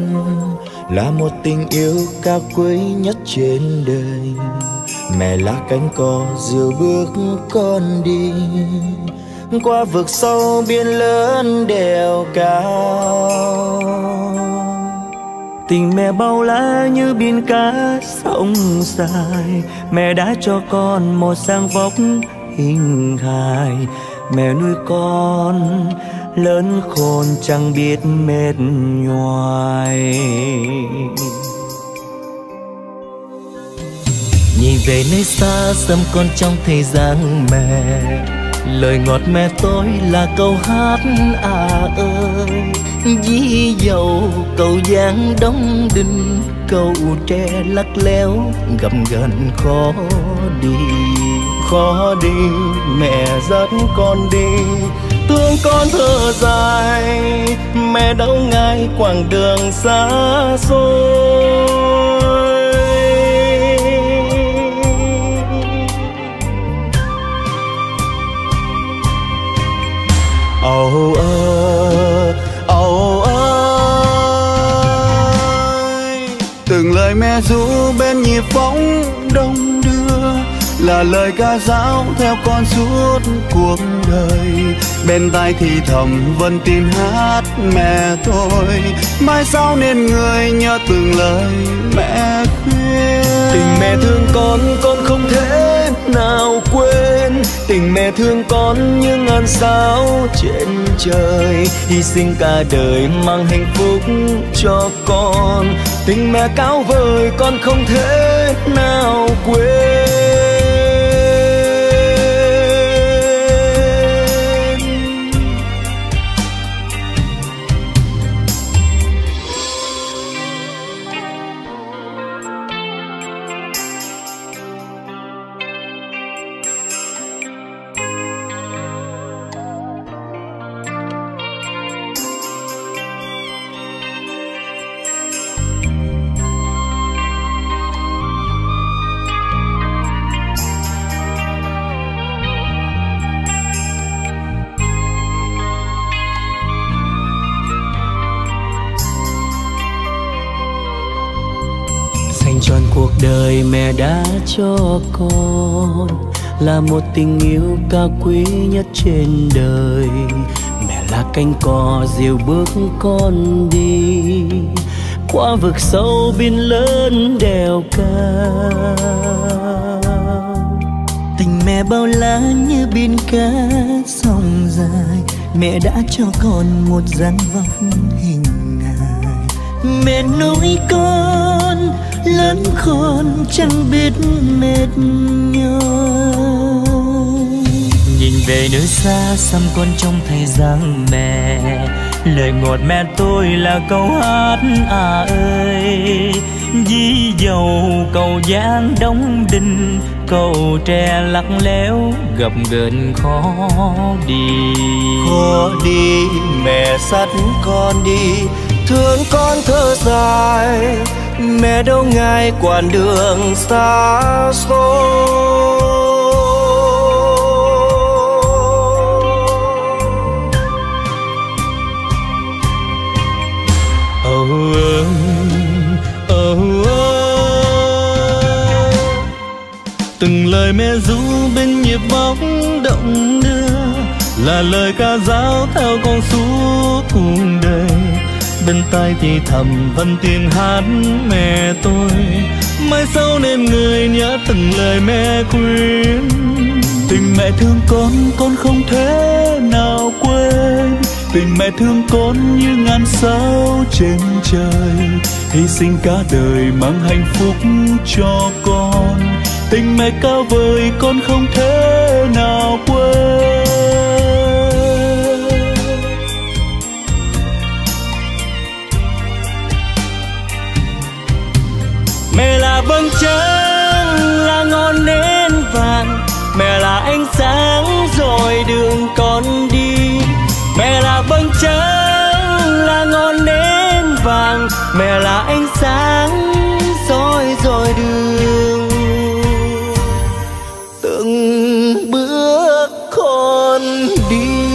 là một tình yêu cao quý nhất trên đời. Mẹ là cánh cò dìu bước con đi qua vực sâu, biển lớn đèo cao. Tình mẹ bao la như biển cả sóng dài, mẹ đã cho con một sang vóc hình hài. Mẹ nuôi con lớn khôn chẳng biết mệt nhoài. Nhìn về nơi xa xăm con trong thời gian mẹ, lời ngọt mẹ tôi là câu hát à ơi. Dí dầu cầu giang đóng đinh, cầu tre lắc léo gầm gần khó đi. Khó đi mẹ dắt con đi, thương con thở dài. Mẹ đâu ngại quãng đường xa xôi. Âu ơ, âu ơi, từng lời mẹ ru bên nhịp phóng đông đưa là lời ca dao theo con suốt cuộc đời. Bên tai thì thầm vẫn tin hát mẹ thôi, mai sau nên người nhớ từng lời mẹ khuyên. Tình mẹ thương con không thể nào quên. Tình mẹ thương con như ngàn sao trên trời, hy sinh cả đời mang hạnh phúc cho con. Tình mẹ cao vời con không thể nào quên. Đời mẹ đã cho con là một tình yêu cao quý nhất trên đời. Mẹ là cánh cò dìu bước con đi qua vực sâu, biển lớn đèo cao. Tình mẹ bao la như biển cả sông dài, mẹ đã cho con một dáng vóc hình hài. Mẹ nuôi con lớn khôn chẳng biết mệt nhoi. Nhìn về nơi xa xăm con trong thời gian mẹ, lời ngọt mẹ tôi là câu hát à ơi. Dí dầu cầu giang đóng đinh, cầu tre lắc léo gập ghềnh khó đi. Khó đi mẹ dắt con đi, thương con thở dài. Mẹ đâu ngại quãng đường xa xôi. Âu ơ, âu ơ, từng lời mẹ ru bên nhịp bóng động đưa là lời ca dao theo con suốt cuộc đời. Bên tai thì thầm vẫn tiếng hát mẹ tôi, mai sau nên người nhớ từng lời mẹ khuyên. Tình mẹ thương con không thể nào quên. Tình mẹ thương con như ngàn sao trên trời, hy sinh cả đời mang hạnh phúc cho con. Tình mẹ cao vời con không thể nào quên. Mẹ là vầng trăng, là ngọn nến vàng. Mẹ là ánh sáng rồi đường con đi. Mẹ là vầng trăng, là ngọn nến vàng. Mẹ là ánh sáng soi rồi đường. Từng bước con đi.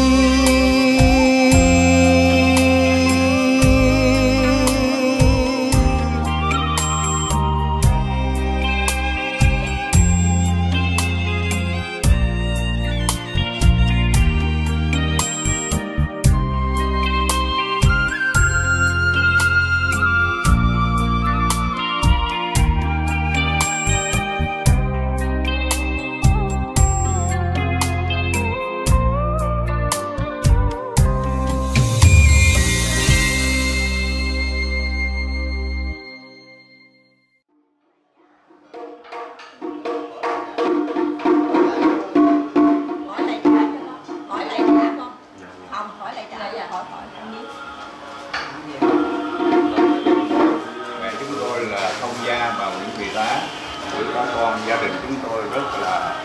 con gia đình chúng tôi rất là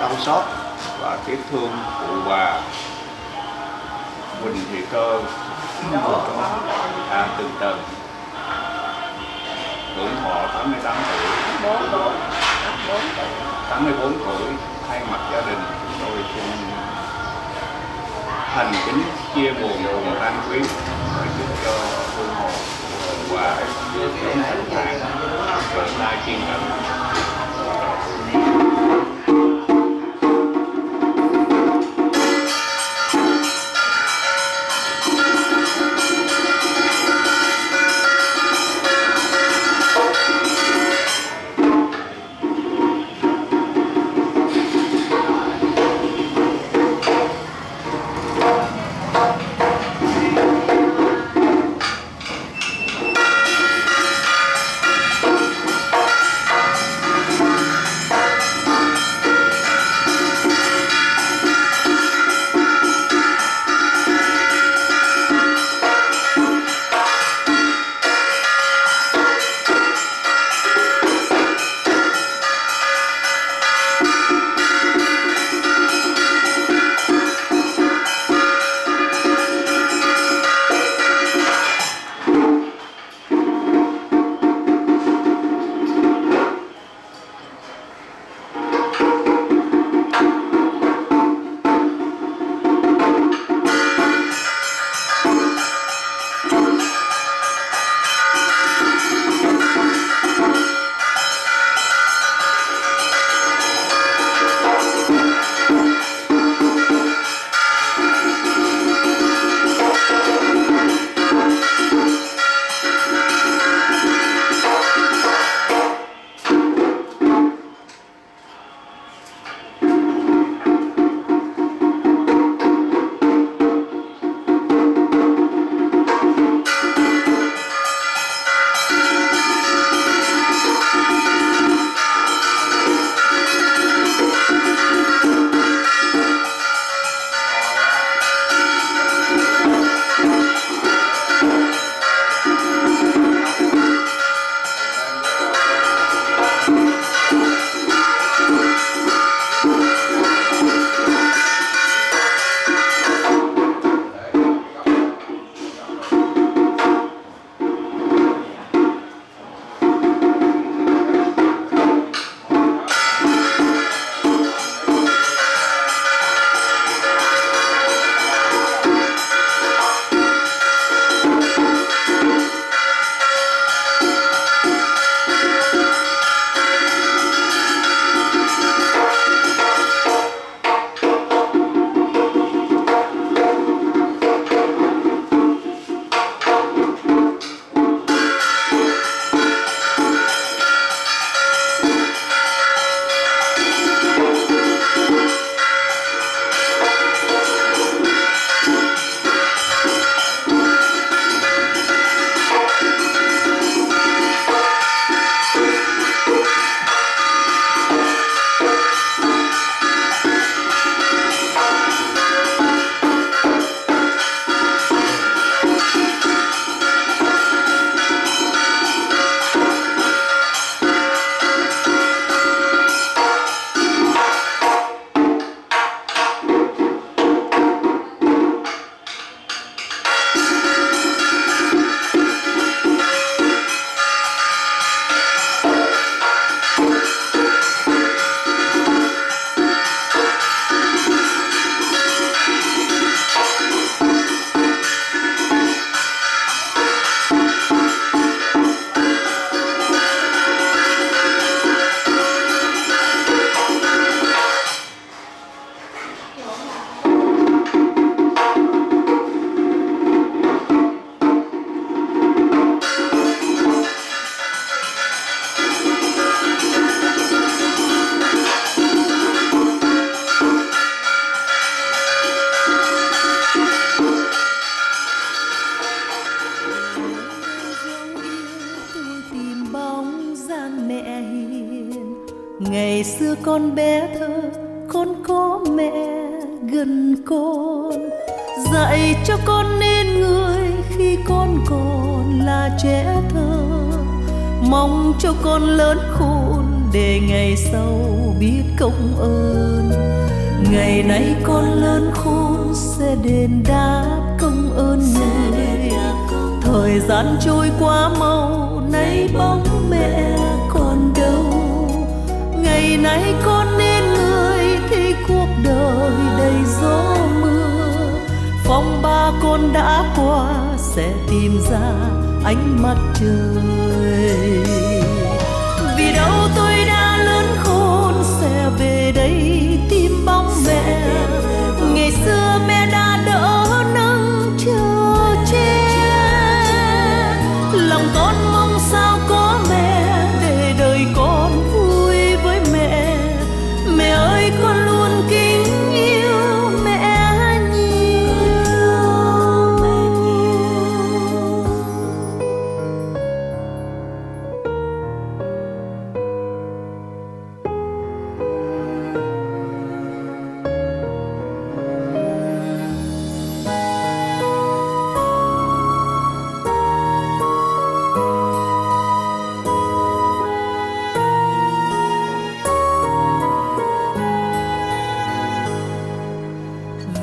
đau xót và tiếc thương cụ bà Huỳnh Thị Cơ từ từ hưởng thọ 88 tuổi, 84 tuổi. Thay mặt gia đình chúng tôi xin thành kính chia buồn cùng tan quý và chúc cho hương hồn của bà sớm thanh thản, vượt qua chiến tranh. Con bé thơ con có mẹ gần con, dạy cho con nên người khi con còn là trẻ thơ, mong cho con lớn khôn để ngày sau biết công ơn. Ngày nay con lớn khôn sẽ đền đáp công ơn người. Thời gian trôi qua mau, nay bóng mẹ còn đâu. Ngày nay con nên người thì cuộc đời đầy gió mưa. Phong ba con đã qua sẽ tìm ra ánh mặt trời. Vì đâu tôi đã lớn khôn sẽ về đây tìm bóng mẹ. Ngày xưa mẹ đã đỡ nâng chờ che, lòng con mong sao có mẹ để đời con vui với mẹ. Mẹ ơi con luôn kính yêu mẹ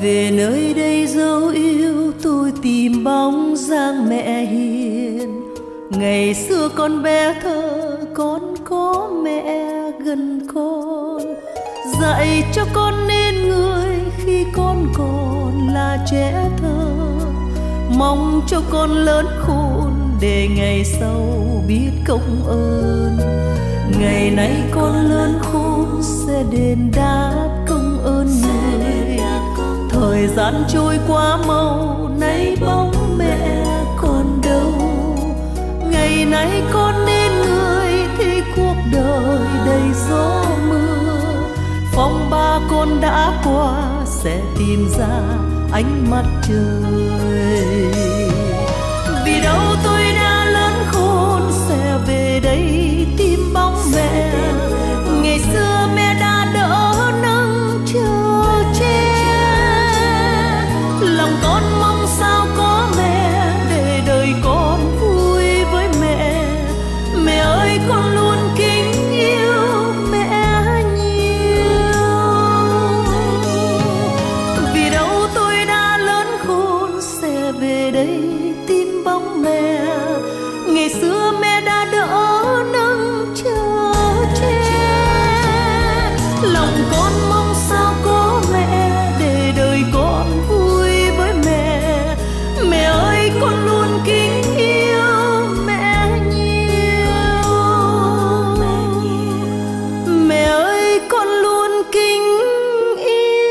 về nơi đây dấu yêu. Tôi tìm bóng dáng mẹ hiền, ngày xưa con bé thơ con có mẹ gần con, dạy cho con nên người khi con còn là trẻ thơ. Mong cho con lớn khôn để ngày sau biết công ơn. Ngày nay con lớn khôn sẽ đền đáp công ơn người. Thời gian trôi qua mau, nay bóng mẹ còn đâu. Ngày nay con nên người thì cuộc đời đầy gió mưa. Phong ba con đã qua sẽ tìm ra ánh mặt trời. Vì đâu tôi đã lớn khôn sẽ về đây tìm bóng mẹ. Ngày xưa mẹ đã đỡ nâng chờ che, lòng con mong sao có mẹ để đời con vui với mẹ. Mẹ ơi con luôn kính yêu mẹ nhiều. Vì đâu tôi đã lớn khôn sẽ về đây tìm bóng mẹ. Ngày xưa mẹ đã đỡ nâng chờ che, lòng con mong sao có mẹ để đời con vui. Mẹ ơi con luôn kính yêu mẹ nhiều. Mẹ ơi con luôn kính yêu mẹ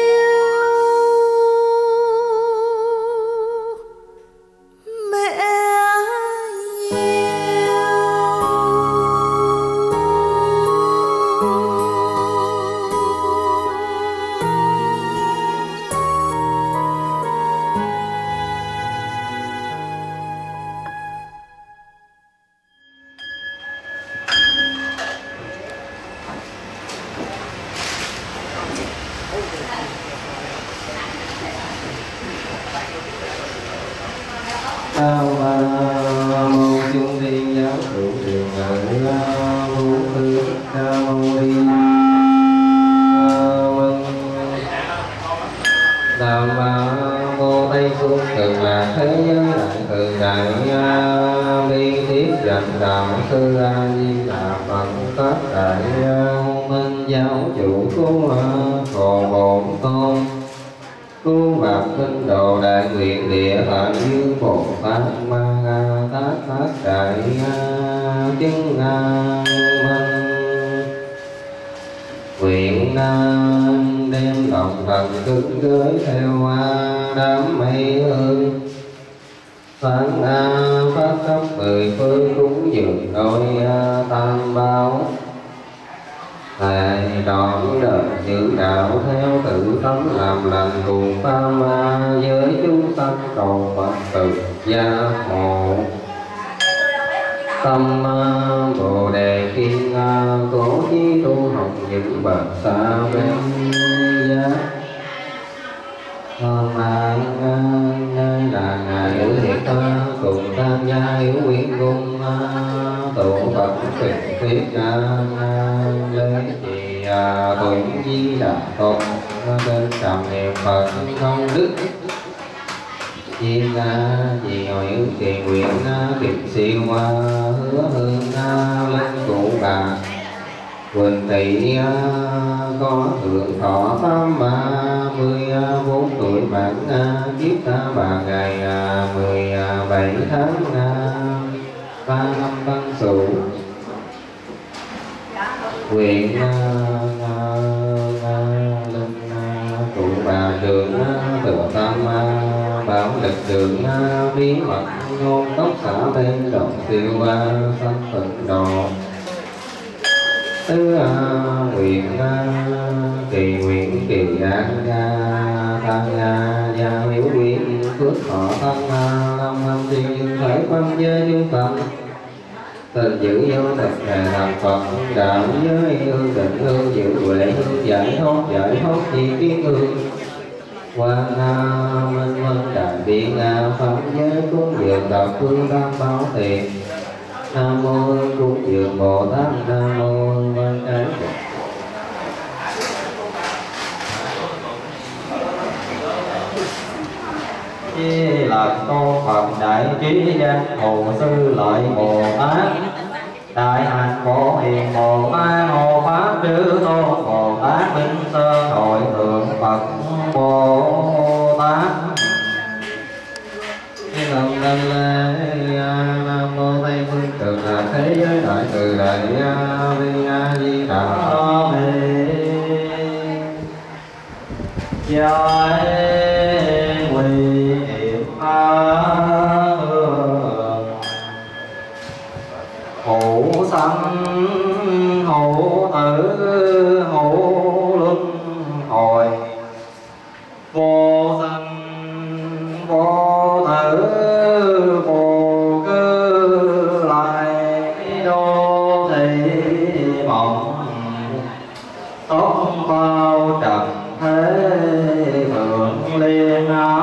Di Đà Phật, tên sầm niệm Phật không đức. Chim na vì hồi ước kỳ nguyện kịp siêu qua hứa hương linh cụ bà Quỳnh Thị có thượng thọ 84 tuổi bản kiếp bà ngày 17 tháng 3 năm Tân Sửu nguyện linh cụ bà đường thượng tam bảo lực đường bí mật ngôn tốc xã tên động tiêu sanh tịnh độ tứ nguyện kỳ nguyện kỳ an tăng gia hiếu nguyện phước thọ tăng long âm tiên dương khởi quan gia dung tâm tình giữ vô thực hệ làm Phật đạo giới hương tịnh hương giữ huệ hương giải thoát di kiến hương quan minh văn đại biện pháp giới cúng dường đạo phương tam bảo thiền nam mô cúng dường bồ tát nam mô văn đại chi lạc tô Phật đại trí danh hồ sư lợi bồ tát đại hạnh phổ hiền bồ tát hộ pháp chư tôn bồ tát minh sơn hội thượng Phật Bồ Tát. Xin lòng đăng lễ Nam Mô Tây Phương Cực Lạc Thế Giới Đại Từ Đại Bi A Di Đà Phật. Giới nguyện hữu sanh hữu tử vô sanh vô tử vô cư lại đô thị mộng tóc bao trần thế vượng liên đại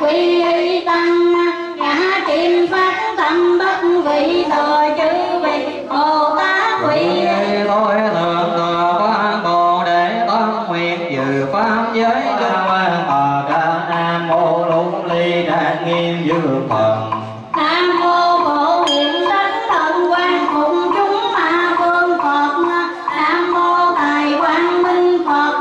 quý y tăng ngã kim phát tâm bất pháp giới cho quan tòa ca nam mô lục ly đa nghiêm dư phần nam mô phổ hiển thánh thần quan cùng chúng ta phương Phật nam mô tài quang minh Phật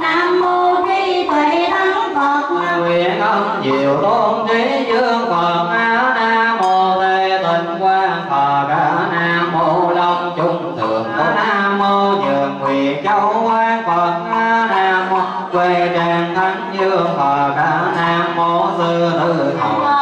nam mô trí tuệ thắng Phật nguyện ông diệu tôn trí dương Phật nam mô tề tịnh quan tòa ca nam mô long trung thượng nam mô nhường nguyện châu quan Phật nam mô quê trang thánh dương Phật nam mô sư tử thọ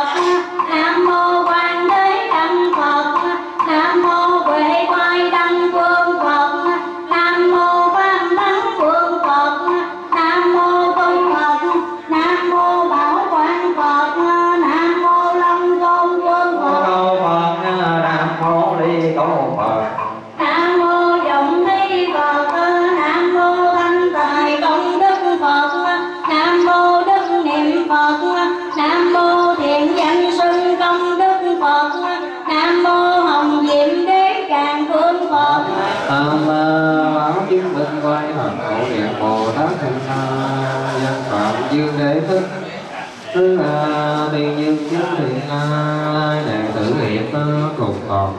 Hãy subscribe cho kênh Ghiền Mì Gõ để không bỏ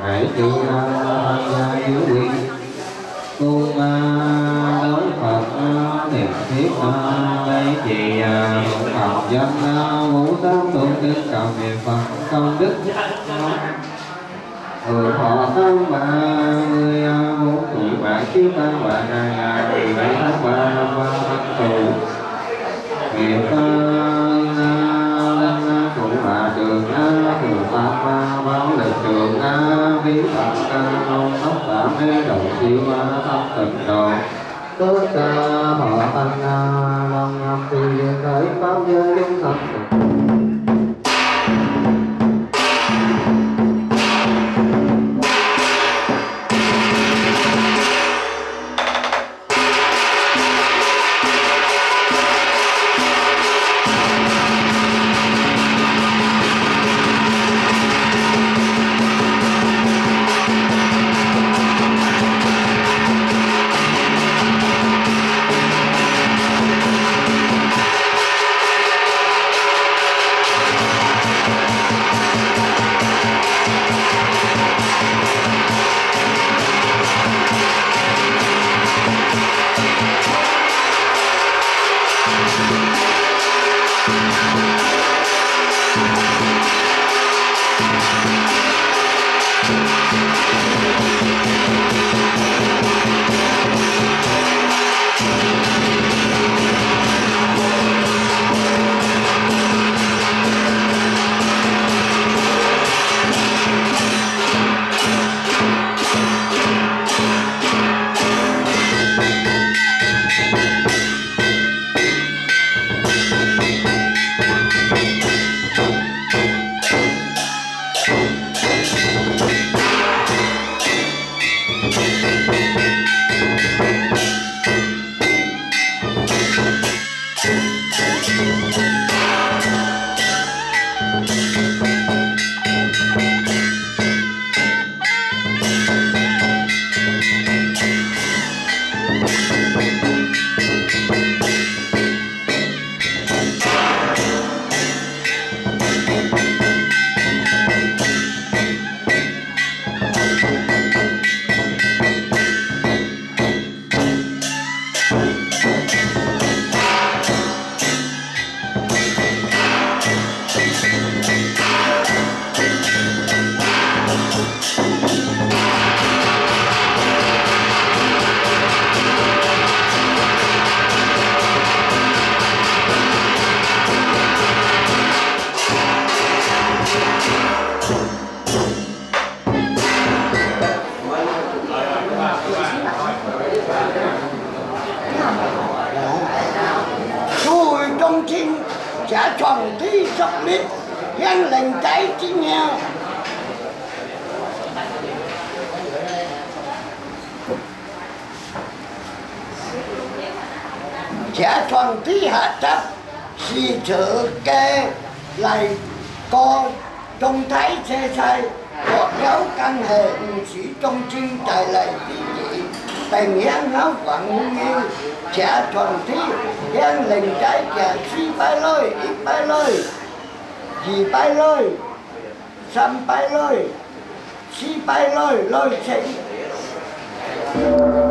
lỡ những video hấp dẫn. Tình hẹn nó vẫn như trẻ thuần thi, hẹn lình trái trẻ si bái lôi, ít bái lôi, dì bái lôi, xăm bái lôi, si bái lôi, lôi sinh.